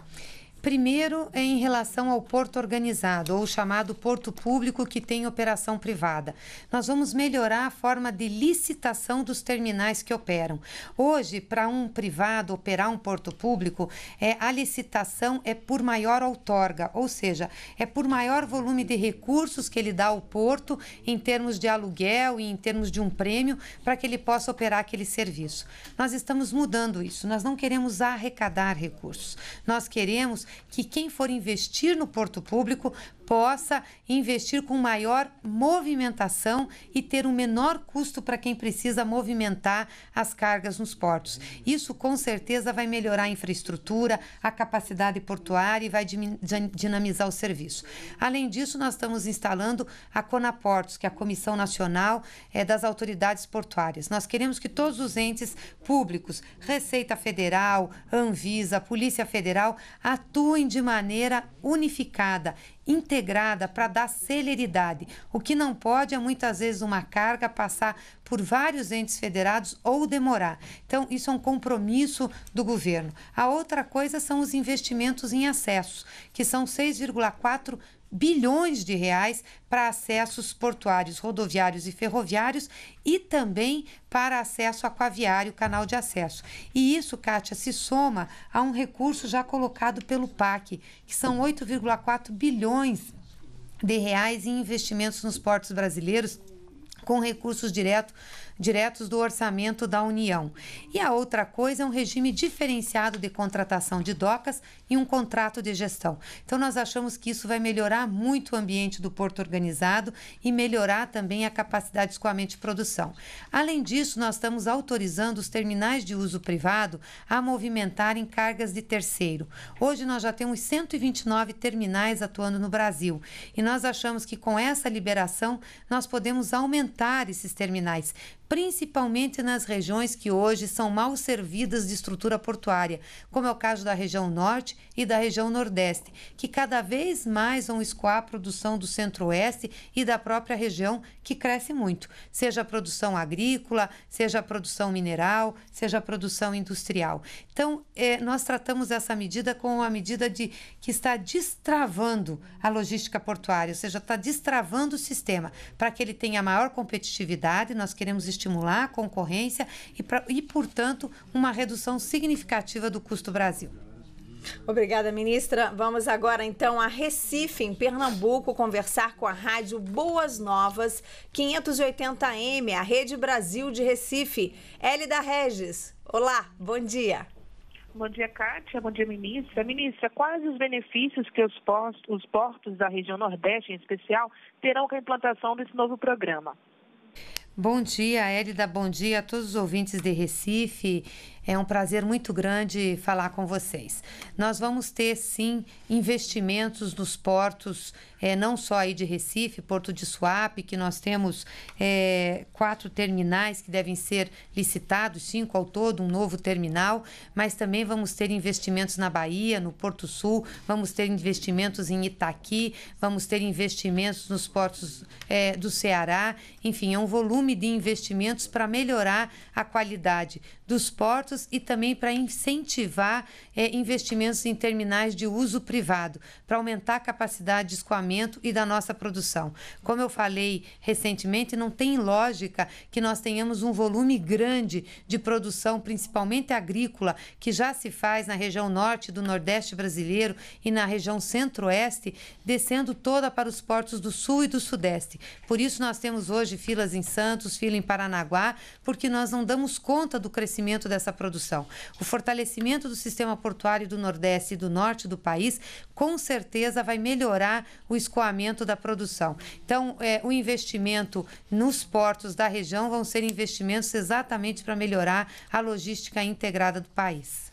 Primeiro, em relação ao porto organizado, ou chamado porto público que tem operação privada. Nós vamos melhorar a forma de licitação dos terminais que operam. Hoje, para um privado operar um porto público, a licitação é por maior outorga, ou seja, é por maior volume de recursos que ele dá ao porto em termos de aluguel e em termos de um prêmio para que ele possa operar aquele serviço. Nós estamos mudando isso, nós não queremos arrecadar recursos, nós queremos que quem for investir no porto público possa investir com maior movimentação e ter um menor custo para quem precisa movimentar as cargas nos portos. Isso com certeza vai melhorar a infraestrutura, a capacidade portuária e vai dinamizar o serviço. Além disso, nós estamos instalando a Conaportos, que é a Comissão Nacional das Autoridades Portuárias. Nós queremos que todos os entes públicos, Receita Federal, Anvisa, Polícia Federal, atuem de maneira unificada, integrada, para dar celeridade. O que não pode é muitas vezes uma carga passar por vários entes federados ou demorar. Então, isso é um compromisso do governo. A outra coisa são os investimentos em acessos, que são 6,4 bilhões de reais para acessos portuários, rodoviários e ferroviários e também para acesso aquaviário, canal de acesso. E isso, Kátia, se soma a um recurso já colocado pelo PAC, que são 8,4 bilhões de reais em investimentos nos portos brasileiros com recursos diretos do orçamento da União. E a outra coisa é um regime diferenciado de contratação de docas e um contrato de gestão. Então, nós achamos que isso vai melhorar muito o ambiente do porto organizado e melhorar também a capacidade de escoamento de produção. Além disso, nós estamos autorizando os terminais de uso privado a movimentarem cargas de terceiro. Hoje, nós já temos 129 terminais atuando no Brasil e nós achamos que com essa liberação, nós podemos aumentar esses terminais, principalmente nas regiões que hoje são mal servidas de estrutura portuária, como é o caso da região norte e da região nordeste, que cada vez mais vão escoar a produção do centro-oeste e da própria região, que cresce muito, seja a produção agrícola, seja a produção mineral, seja a produção industrial. Então, nós tratamos essa medida como uma medida que está destravando a logística portuária, ou seja, está destravando o sistema, para que ele tenha maior competitividade. Nós queremos estimular a concorrência e, portanto, uma redução significativa do custo Brasil. Obrigada, ministra. Vamos agora, então, a Recife, em Pernambuco, conversar com a Rádio Boas Novas, 580M, a Rede Brasil de Recife. Hélida Regis, olá, bom dia. Bom dia, Kátia. Bom dia, ministra. Ministra, quais os benefícios que os portos da região Nordeste, em especial, terão com a implantação desse novo programa? Bom dia, Hélida. Bom dia a todos os ouvintes de Recife. É um prazer muito grande falar com vocês. Nós vamos ter, sim, investimentos nos portos, não só aí de Recife, Porto de Suape, que nós temos 4 terminais que devem ser licitados, 5 ao todo, um novo terminal, mas também vamos ter investimentos na Bahia, no Porto Sul, vamos ter investimentos em Itaqui, vamos ter investimentos nos portos do Ceará. Enfim, é um volume de investimentos para melhorar a qualidade dos portos e também para incentivar investimentos em terminais de uso privado, para aumentar a capacidade de escoamento e da nossa produção. Como eu falei recentemente, não tem lógica que nós tenhamos um volume grande de produção, principalmente agrícola, que já se faz na região norte do Nordeste brasileiro e na região centro-oeste, descendo toda para os portos do sul e do sudeste. Por isso nós temos hoje filas em Santos, fila em Paranaguá, porque nós não damos conta do crescimento dessa produção. O fortalecimento do sistema portuário do Nordeste e do Norte do país, com certeza, vai melhorar o escoamento da produção. Então, o investimento nos portos da região vão ser investimentos exatamente para melhorar a logística integrada do país.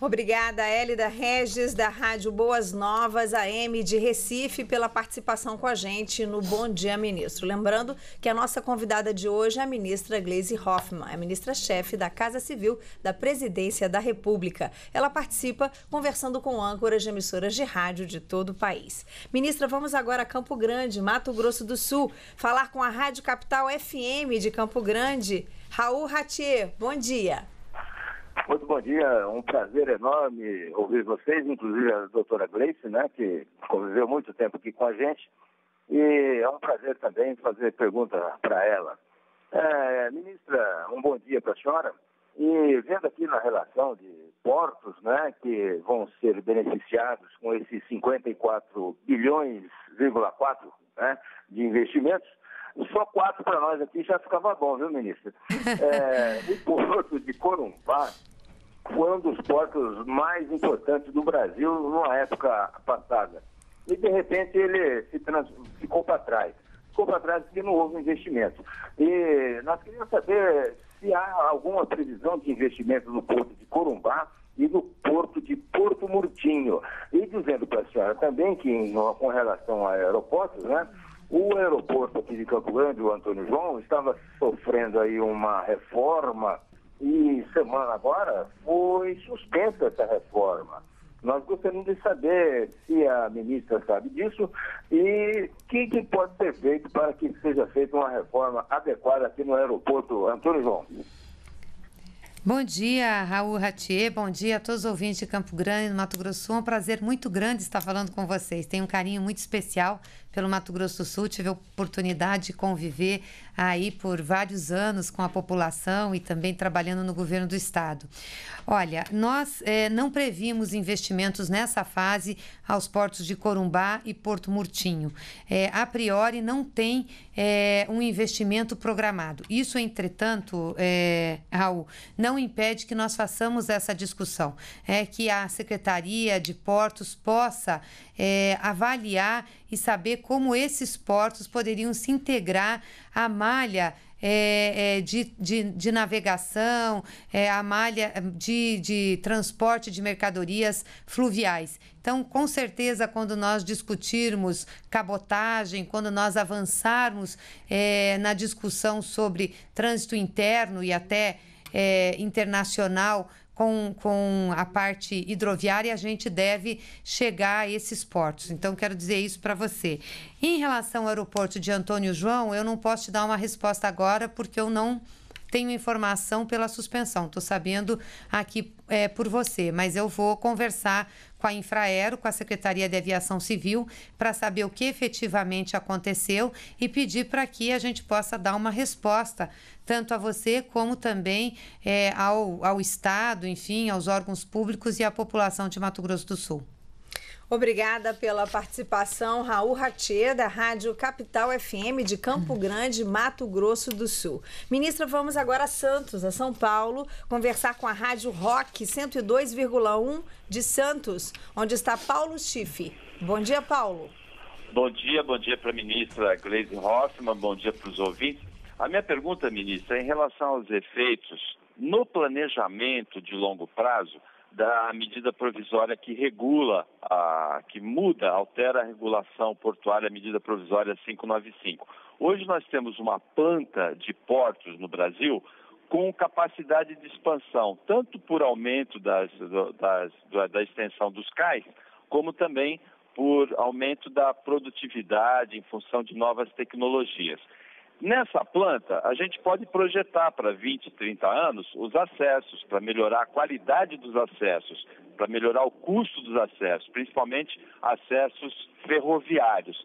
Obrigada, Hélida Regis, da Rádio Boas Novas, AM de Recife, pela participação com a gente no Bom Dia, Ministro. Lembrando que a nossa convidada de hoje é a ministra Gleisi Hoffmann, a ministra-chefe da Casa Civil da Presidência da República. Ela participa conversando com âncoras de emissoras de rádio de todo o país. Ministra, vamos agora a Campo Grande, Mato Grosso do Sul, falar com a Rádio Capital FM de Campo Grande. Raul Ratier, bom dia. Muito bom dia, um prazer enorme ouvir vocês, inclusive a doutora Gleisi, né, que conviveu muito tempo aqui com a gente, e é um prazer também fazer pergunta para ela. Ministra, um bom dia para a senhora, e vendo aqui na relação de portos, né, que vão ser beneficiados com esses 54,4 bilhões, né, de investimentos, só 4 para nós aqui já ficava bom, viu, ministra? O porto de Corumbá foi um dos portos mais importantes do Brasil numa época passada. e de repente ele ficou para trás. Ficou para trás porque não houve investimento. E nós queríamos saber se há alguma previsão de investimento no porto de Corumbá e no porto de Porto Murtinho. E dizendo para a senhora também que, com relação a aeroportos, né, o aeroporto aqui de Campo Grande, o Antônio João, estava sofrendo aí uma reforma e semana agora foi suspensa essa reforma. Nós gostaríamos de saber se a ministra sabe disso e o que pode ser feito para que seja feita uma reforma adequada aqui no aeroporto Antônio João. Bom dia, Raul Ratier, bom dia a todos os ouvintes de Campo Grande, no Mato Grosso do Sul. É um prazer muito grande estar falando com vocês. Tenho um carinho muito especial pelo Mato Grosso do Sul. Tive a oportunidade de conviver aí por vários anos com a população e também trabalhando no governo do estado. Olha, nós não previmos investimentos nessa fase aos portos de Corumbá e Porto Murtinho. A priori não tem um investimento programado. Isso, entretanto, Raul, não impede que nós façamos essa discussão, que a Secretaria de Portos possa avaliar e saber como esses portos poderiam se integrar à malha de navegação, a malha de transporte de mercadorias fluviais. Então, com certeza, quando nós discutirmos cabotagem, quando nós avançarmos na discussão sobre trânsito interno e até internacional com a parte hidroviária, a gente deve chegar a esses portos. Então, quero dizer isso para você. Em relação ao aeroporto de Antônio João, eu não posso te dar uma resposta agora, porque eu não tenho informação pela suspensão. Estou sabendo aqui por você, mas eu vou conversar com a Infraero, com a Secretaria de Aviação Civil, para saber o que efetivamente aconteceu e pedir para que a gente possa dar uma resposta, tanto a você como também ao Estado, enfim, aos órgãos públicos e à população de Mato Grosso do Sul. Obrigada pela participação, Raul Ratier, da Rádio Capital FM de Campo Grande, Mato Grosso do Sul. Ministra, vamos agora a Santos, a São Paulo, conversar com a Rádio Rock 102,1 de Santos, onde está Paulo Schiff. Bom dia, Paulo. Bom dia para a ministra Gleisi Hoffmann, bom dia para os ouvintes. A minha pergunta, ministra, é em relação aos efeitos no planejamento de longo prazo da medida provisória que regula, altera a regulação portuária, a medida provisória 595. Hoje nós temos uma panta de portos no Brasil com capacidade de expansão, tanto por aumento da extensão dos cais, como também por aumento da produtividade em função de novas tecnologias. Nessa planta, a gente pode projetar para 20, 30 anos os acessos, para melhorar a qualidade dos acessos, para melhorar o custo dos acessos, principalmente acessos ferroviários.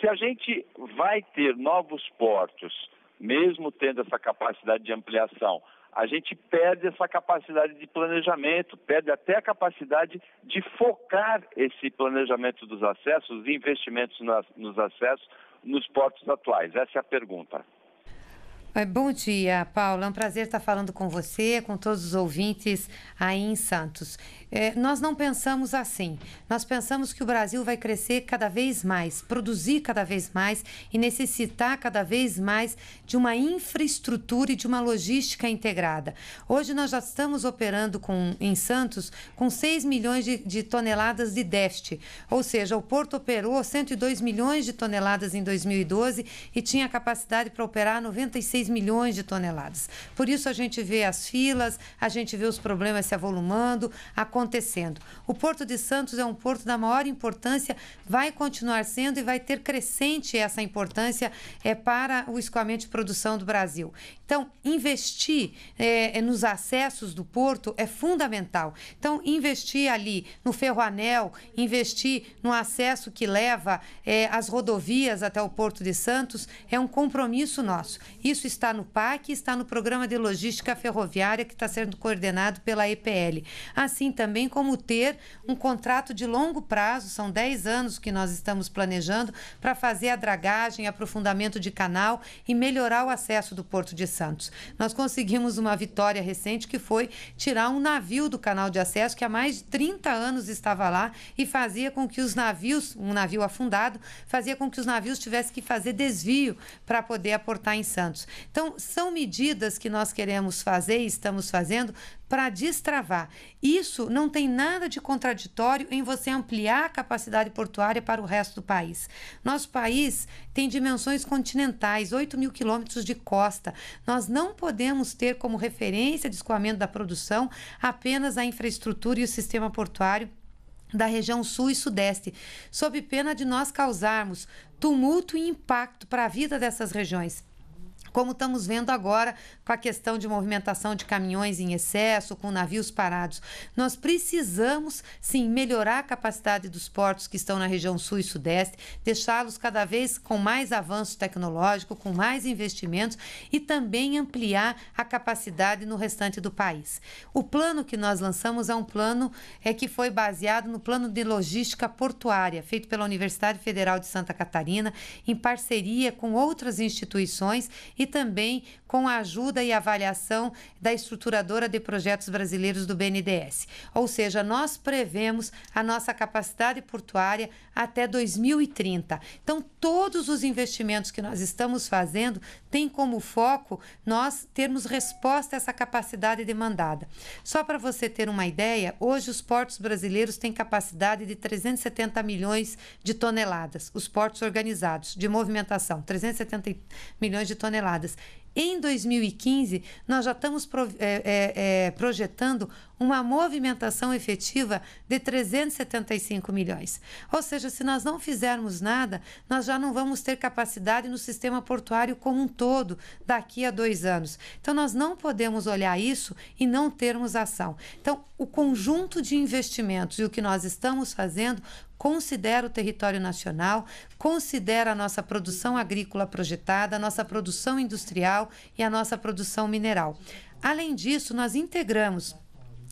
Se a gente vai ter novos portos, mesmo tendo essa capacidade de ampliação, a gente perde essa capacidade de planejamento, perde até a capacidade de focar esse planejamento dos acessos e investimentos nos acessos nos portos atuais. Essa é a pergunta. Bom dia, Paulo. É um prazer estar falando com você, com todos os ouvintes aí em Santos. Nós não pensamos assim. Nós pensamos que o Brasil vai crescer cada vez mais, produzir cada vez mais e necessitar cada vez mais de uma infraestrutura e de uma logística integrada. Hoje nós já estamos operando em Santos com 6 milhões de toneladas de déficit. Ou seja, o porto operou 102 milhões de toneladas em 2012 e tinha capacidade para operar 96 milhões de toneladas. Por isso a gente vê as filas, a gente vê os problemas se avolumando, acontecendo. O Porto de Santos é um porto da maior importância, vai continuar sendo e vai ter crescente essa importância para o escoamento de produção do Brasil. Então, investir nos acessos do porto é fundamental. Então, investir ali no ferroanel, investir no acesso que leva as rodovias até o Porto de Santos é um compromisso nosso. Isso está no PAC e está no Programa de Logística Ferroviária, que está sendo coordenado pela EPL. Assim também como ter um contrato de longo prazo, são 10 anos que nós estamos planejando, para fazer a dragagem, aprofundamento de canal e melhorar o acesso do Porto de Santos. Nós conseguimos uma vitória recente, que foi tirar um navio do canal de acesso, que há mais de 30 anos estava lá e fazia com que os navios, um navio afundado, fazia com que os navios tivessem que fazer desvio para poder aportar em Santos. Então, são medidas que nós queremos fazer e estamos fazendo para destravar. Isso não tem nada de contraditório em você ampliar a capacidade portuária para o resto do país. Nosso país tem dimensões continentais, 8 mil quilômetros de costa. Nós não podemos ter como referência de escoamento da produção apenas a infraestrutura e o sistema portuário da região sul e sudeste, sob pena de nós causarmos tumulto e impacto para a vida dessas regiões. Como estamos vendo agora com a questão de movimentação de caminhões em excesso, com navios parados. Nós precisamos, sim, melhorar a capacidade dos portos que estão na região sul e sudeste, deixá-los cada vez com mais avanço tecnológico, com mais investimentos e também ampliar a capacidade no restante do país. O plano que nós lançamos é um plano que foi baseado no plano de logística portuária, feito pela Universidade Federal de Santa Catarina, em parceria com outras instituições e também com a ajuda e avaliação da estruturadora de projetos brasileiros do BNDES. Ou seja, nós prevemos a nossa capacidade portuária até 2030. Então, todos os investimentos que nós estamos fazendo têm como foco nós termos resposta a essa capacidade demandada. Só para você ter uma ideia, hoje os portos brasileiros têm capacidade de 370 milhões de toneladas, os portos organizados de movimentação, 370 milhões de toneladas. Em 2015, nós já estamos projetando uma movimentação efetiva de 375 milhões. Ou seja, se nós não fizermos nada, nós já não vamos ter capacidade no sistema portuário como um todo daqui a 2 anos. Então, nós não podemos olhar isso e não termos ação. Então, o conjunto de investimentos e o que nós estamos fazendo considera o território nacional, considera a nossa produção agrícola projetada, a nossa produção industrial e a nossa produção mineral. Além disso, nós integramos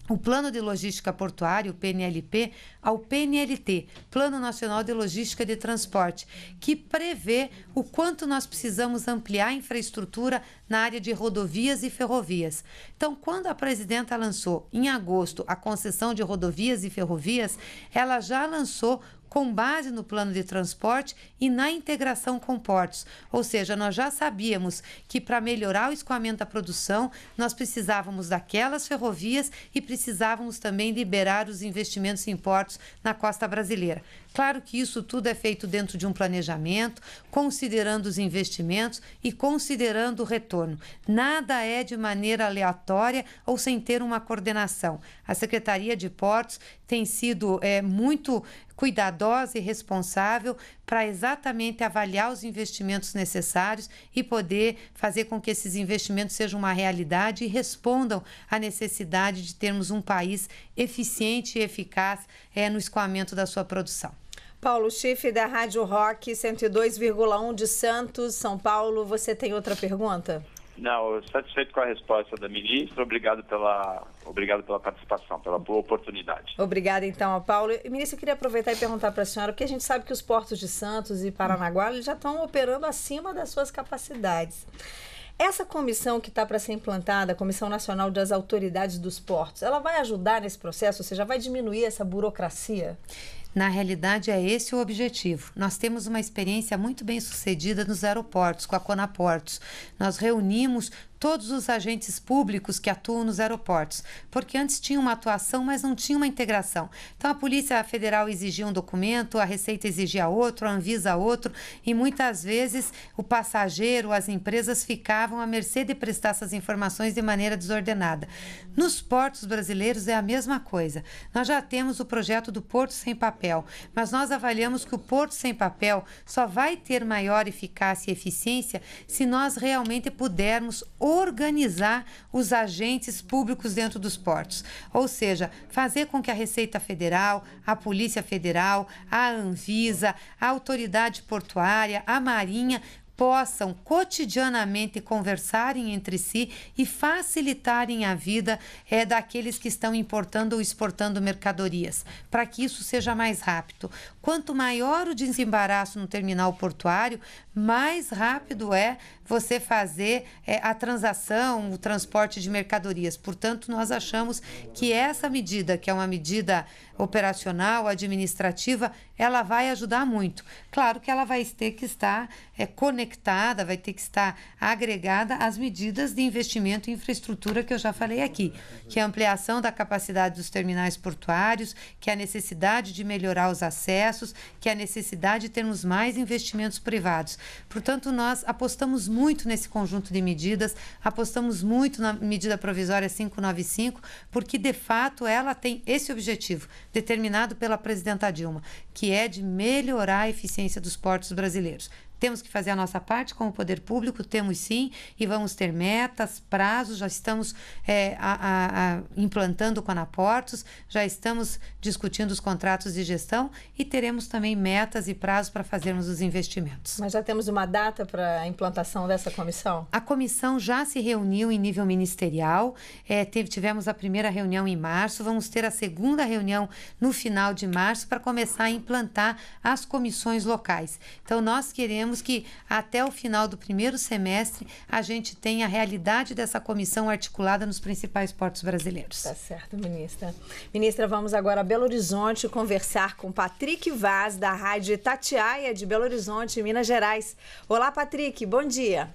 o Plano de Logística Portuária, o PNLP, ao PNLT, Plano Nacional de Logística de Transporte, que prevê o quanto nós precisamos ampliar a infraestrutura na área de rodovias e ferrovias. Então, quando a presidenta lançou, em agosto, a concessão de rodovias e ferrovias, ela já lançou com base no plano de transporte e na integração com portos. Ou seja, nós já sabíamos que para melhorar o escoamento da produção, nós precisávamos daquelas ferrovias e precisávamos também liberar os investimentos em portos na costa brasileira. Claro que isso tudo é feito dentro de um planejamento, considerando os investimentos e considerando o retorno. Nada é de maneira aleatória ou sem ter uma coordenação. A Secretaria de Portos tem sido muito cuidadosa e responsável para exatamente avaliar os investimentos necessários e poder fazer com que esses investimentos sejam uma realidade e respondam à necessidade de termos um país eficiente e eficaz no escoamento da sua produção. Paulo Schiff, da Rádio Rock 102,1 de Santos, São Paulo. Você tem outra pergunta? Não, satisfeito com a resposta da ministra. Obrigado pela participação, pela boa oportunidade. Obrigada, então, Paulo. Ministra, eu queria aproveitar e perguntar para a senhora, porque a gente sabe que os portos de Santos e Paranaguá já estão operando acima das suas capacidades. Essa comissão que está para ser implantada, a Comissão Nacional das Autoridades dos Portos, ela vai ajudar nesse processo? Ou seja, vai diminuir essa burocracia? Na realidade, é esse o objetivo. Nós temos uma experiência muito bem sucedida nos aeroportos, com a Conaportos. Nós reunimos todos os agentes públicos que atuam nos aeroportos, porque antes tinha uma atuação, mas não tinha uma integração. Então, a Polícia Federal exigia um documento, a Receita exigia outro, a Anvisa outro, e muitas vezes o passageiro, as empresas ficavam à mercê de prestar essas informações de maneira desordenada. Nos portos brasileiros é a mesma coisa. Nós já temos o projeto do Porto Sem Papel, mas nós avaliamos que o Porto Sem Papel só vai ter maior eficácia e eficiência se nós realmente pudermos organizar os agentes públicos dentro dos portos, ou seja, fazer com que a Receita Federal, a Polícia Federal, a Anvisa, a Autoridade Portuária, a Marinha possam cotidianamente conversarem entre si e facilitarem a vida daqueles que estão importando ou exportando mercadorias, para que isso seja mais rápido. Quanto maior o desembaraço no terminal portuário, mais rápido é você fazer a transação, o transporte de mercadorias. Portanto, nós achamos que essa medida, que é uma medida operacional, administrativa, ela vai ajudar muito. Claro que ela vai ter que estar conectada, vai ter que estar agregada às medidas de investimento em infraestrutura que eu já falei aqui, que é a ampliação da capacidade dos terminais portuários, que é a necessidade de melhorar os acessos, que é a necessidade de termos mais investimentos privados. Portanto, nós apostamos muito nesse conjunto de medidas, apostamos muito na medida provisória 595, porque, de fato, ela tem esse objetivo, determinado pela presidenta Dilma, que é de melhorar a eficiência dos portos brasileiros. Temos que fazer a nossa parte com o poder público, temos sim, e vamos ter metas, prazos, já estamos implantando o Anaportos, já estamos discutindo os contratos de gestão e teremos também metas e prazos para fazermos os investimentos. Mas já temos uma data para a implantação dessa comissão? A comissão já se reuniu em nível ministerial, tivemos a primeira reunião em março, vamos ter a segunda reunião no final de março para começar a implantar as comissões locais. Então, nós queremos que até o final do primeiro semestre a gente tenha a realidade dessa comissão articulada nos principais portos brasileiros. Tá certo, ministra. Ministra, vamos agora a Belo Horizonte conversar com Patrick Vaz, da Rádio Itatiaia de Belo Horizonte, Minas Gerais. Olá, Patrick, bom dia.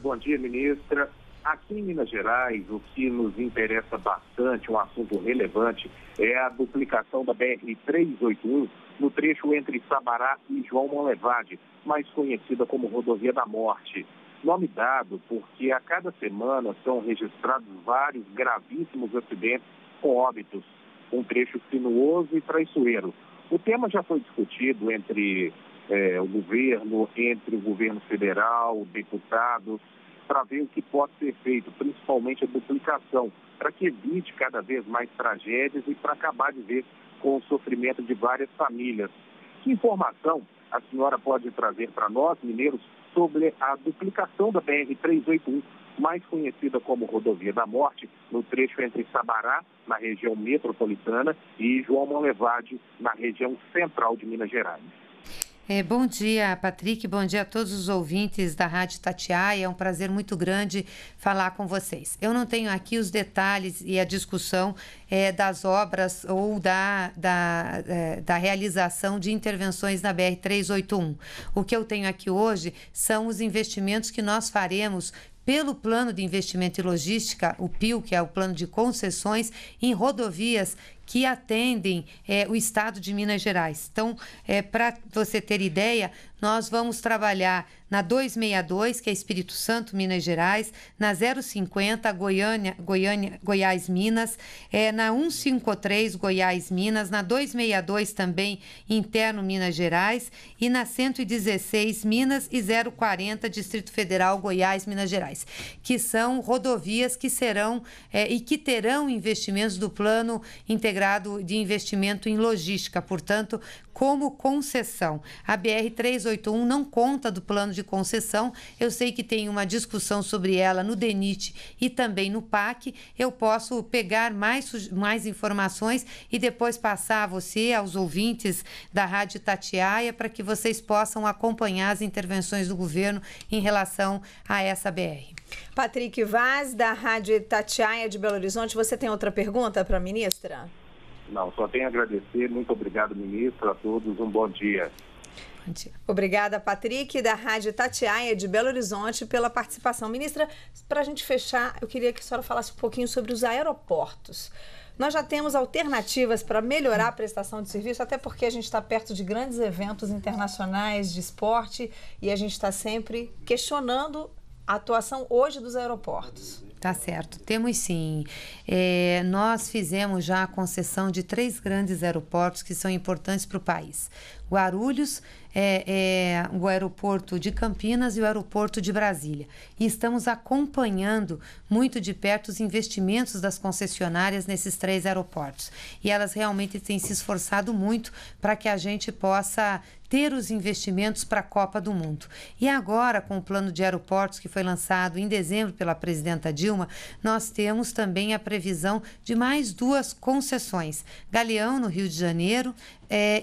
Bom dia, ministra. Aqui em Minas Gerais, o que nos interessa bastante, um assunto relevante, é a duplicação da BR-381 no trecho entre Sabará e João Monlevade, mais conhecida como Rodovia da Morte. Nome dado porque a cada semana são registrados vários gravíssimos acidentes com óbitos, um trecho sinuoso e traiçoeiro. O tema já foi discutido entre o governo federal, deputados, para ver o que pode ser feito, principalmente a duplicação, para que evite cada vez mais tragédias e para acabar de vez com o sofrimento de várias famílias. Que informação a senhora pode trazer para nós, mineiros, sobre a duplicação da BR-381, mais conhecida como Rodovia da Morte, no trecho entre Sabará, na região metropolitana, e João Monlevade, na região central de Minas Gerais? Bom dia, Patrick, bom dia a todos os ouvintes da Rádio Itatiaia, é um prazer muito grande falar com vocês. Eu não tenho aqui os detalhes e a discussão das obras ou da realização de intervenções na BR-381. O que eu tenho aqui hoje são os investimentos que nós faremos pelo Plano de Investimento e Logística, o PIL, que é o Plano de Concessões, em rodovias que atendem o estado de Minas Gerais. Então, para você ter ideia, nós vamos trabalhar na 262, que é Espírito Santo, Minas Gerais, na 050, Goiás, Minas, na 153, Goiás, Minas, na 262 também, Interno, Minas Gerais, e na 116, Minas, e 040, Distrito Federal, Goiás, Minas Gerais, que são rodovias que serão e que terão investimentos do Plano Integrado de Investimento em Logística, portanto, como concessão. A BR-381 não conta do plano de concessão, eu sei que tem uma discussão sobre ela no DENIT e também no PAC, eu posso pegar mais informações e depois passar a você, aos ouvintes da Rádio Itatiaia, para que vocês possam acompanhar as intervenções do governo em relação a essa BR. Patrick Vaz, da Rádio Itatiaia de Belo Horizonte, você tem outra pergunta para a ministra? Não, só tenho a agradecer. Muito obrigado, ministro, a todos. Um bom dia. Obrigada, Patrick, da Rádio Itatiaia de Belo Horizonte, pela participação. Ministra, para a gente fechar, eu queria que a senhora falasse um pouquinho sobre os aeroportos. Nós já temos alternativas para melhorar a prestação de serviço, até porque a gente está perto de grandes eventos internacionais de esporte e a gente está sempre questionando a atuação hoje dos aeroportos. Tá certo, temos sim. Nós fizemos já a concessão de 3 grandes aeroportos que são importantes para o país. Guarulhos, o aeroporto de Campinas e o aeroporto de Brasília. E estamos acompanhando muito de perto os investimentos das concessionárias nesses três aeroportos. E elas realmente têm se esforçado muito para que a gente possa ter os investimentos para a Copa do Mundo. E agora, com o plano de aeroportos que foi lançado em dezembro pela presidenta Dilma, nós temos também a previsão de mais duas concessões, Galeão, no Rio de Janeiro,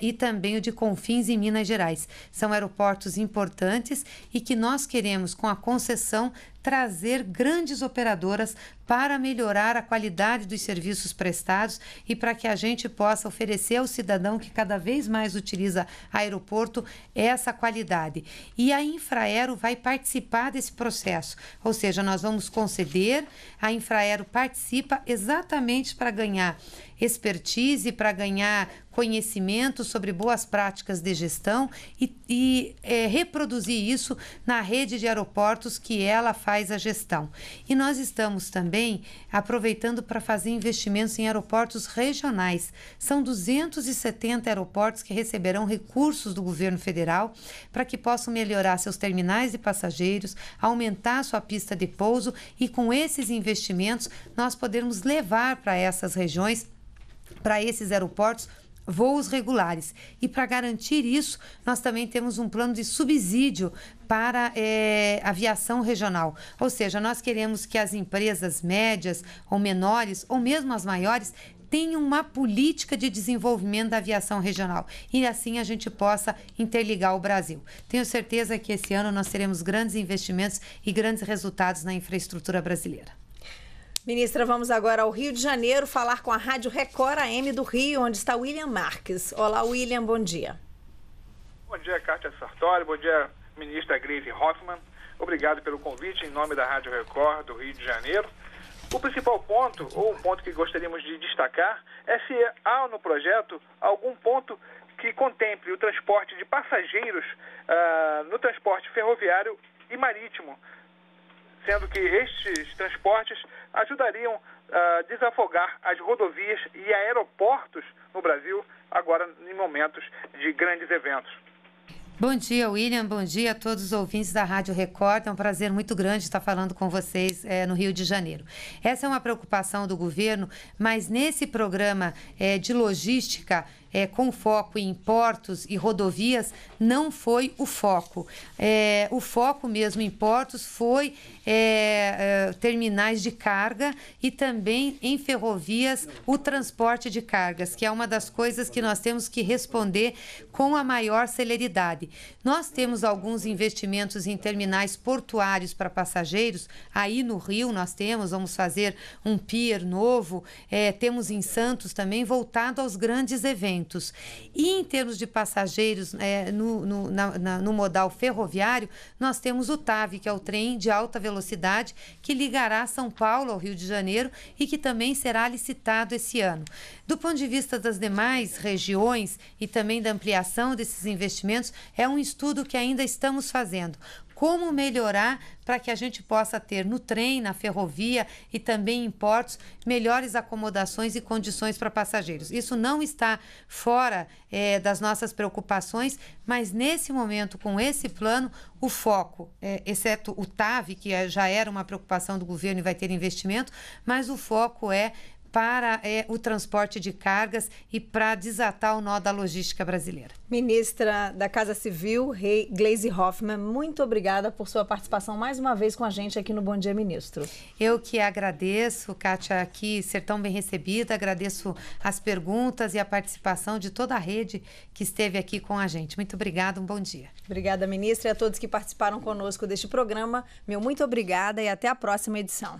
e também o de Confins, em Minas Gerais. São aeroportos importantes e que nós queremos, com a concessão, trazer grandes operadoras para melhorar a qualidade dos serviços prestados e para que a gente possa oferecer ao cidadão que cada vez mais utiliza aeroporto essa qualidade. E a Infraero vai participar desse processo, ou seja, nós vamos conceder, a Infraero participa exatamente para ganhar expertise, para ganhar conhecimento sobre boas práticas de gestão e reproduzir isso na rede de aeroportos que ela faz a gestão. E nós estamos também aproveitando para fazer investimentos em aeroportos regionais. São 270 aeroportos que receberão recursos do governo federal para que possam melhorar seus terminais de passageiros, aumentar sua pista de pouso e, com esses investimentos, nós podermos levar para essas regiões, para esses aeroportos, voos regulares. E para garantir isso, nós também temos um plano de subsídio para aviação regional. Ou seja, nós queremos que as empresas médias ou menores, ou mesmo as maiores, tenham uma política de desenvolvimento da aviação regional. E assim a gente possa interligar o Brasil. Tenho certeza que esse ano nós teremos grandes investimentos e grandes resultados na infraestrutura brasileira. Ministra, vamos agora ao Rio de Janeiro falar com a Rádio Record AM do Rio, onde está William Marques. Olá, William, bom dia. Bom dia, Kátia Sartori, bom dia, ministra Gleisi Hoffmann. Obrigado pelo convite em nome da Rádio Record do Rio de Janeiro. O principal ponto, ou um ponto que gostaríamos de destacar, é se há no projeto algum ponto que contemple o transporte de passageiros no transporte ferroviário e marítimo, sendo que estes transportes ajudariam a desafogar as rodovias e aeroportos no Brasil, agora em momentos de grandes eventos. Bom dia, William. Bom dia a todos os ouvintes da Rádio Record. É um prazer muito grande estar falando com vocês no Rio de Janeiro. Essa é uma preocupação do governo, mas nesse programa de logística, com foco em portos e rodovias, não foi o foco. O foco mesmo em portos foi terminais de carga e também em ferrovias o transporte de cargas, que é uma das coisas que nós temos que responder com a maior celeridade. Nós temos alguns investimentos em terminais portuários para passageiros. Aí no Rio nós temos, vamos fazer um pier novo, temos em Santos também, voltado aos grandes eventos. E em termos de passageiros no modal ferroviário, nós temos o TAV, que é o trem de alta velocidade, que ligará São Paulo ao Rio de Janeiro e que também será licitado esse ano. Do ponto de vista das demais regiões e também da ampliação desses investimentos, é um estudo que ainda estamos fazendo. Como melhorar para que a gente possa ter no trem, na ferrovia e também em portos melhores acomodações e condições para passageiros. Isso não está fora das nossas preocupações, mas nesse momento, com esse plano, o foco, exceto o TAV, que já era uma preocupação do governo e vai ter investimento, mas o foco é para o transporte de cargas e para desatar o nó da logística brasileira. Ministra da Casa Civil, Gleisi Hoffmann, muito obrigada por sua participação mais uma vez com a gente aqui no Bom Dia, Ministro. Eu que agradeço, Kátia, aqui ser tão bem recebida, agradeço as perguntas e a participação de toda a rede que esteve aqui com a gente. Muito obrigada, um bom dia. Obrigada, ministra, e a todos que participaram conosco deste programa. Meu muito obrigada e até a próxima edição.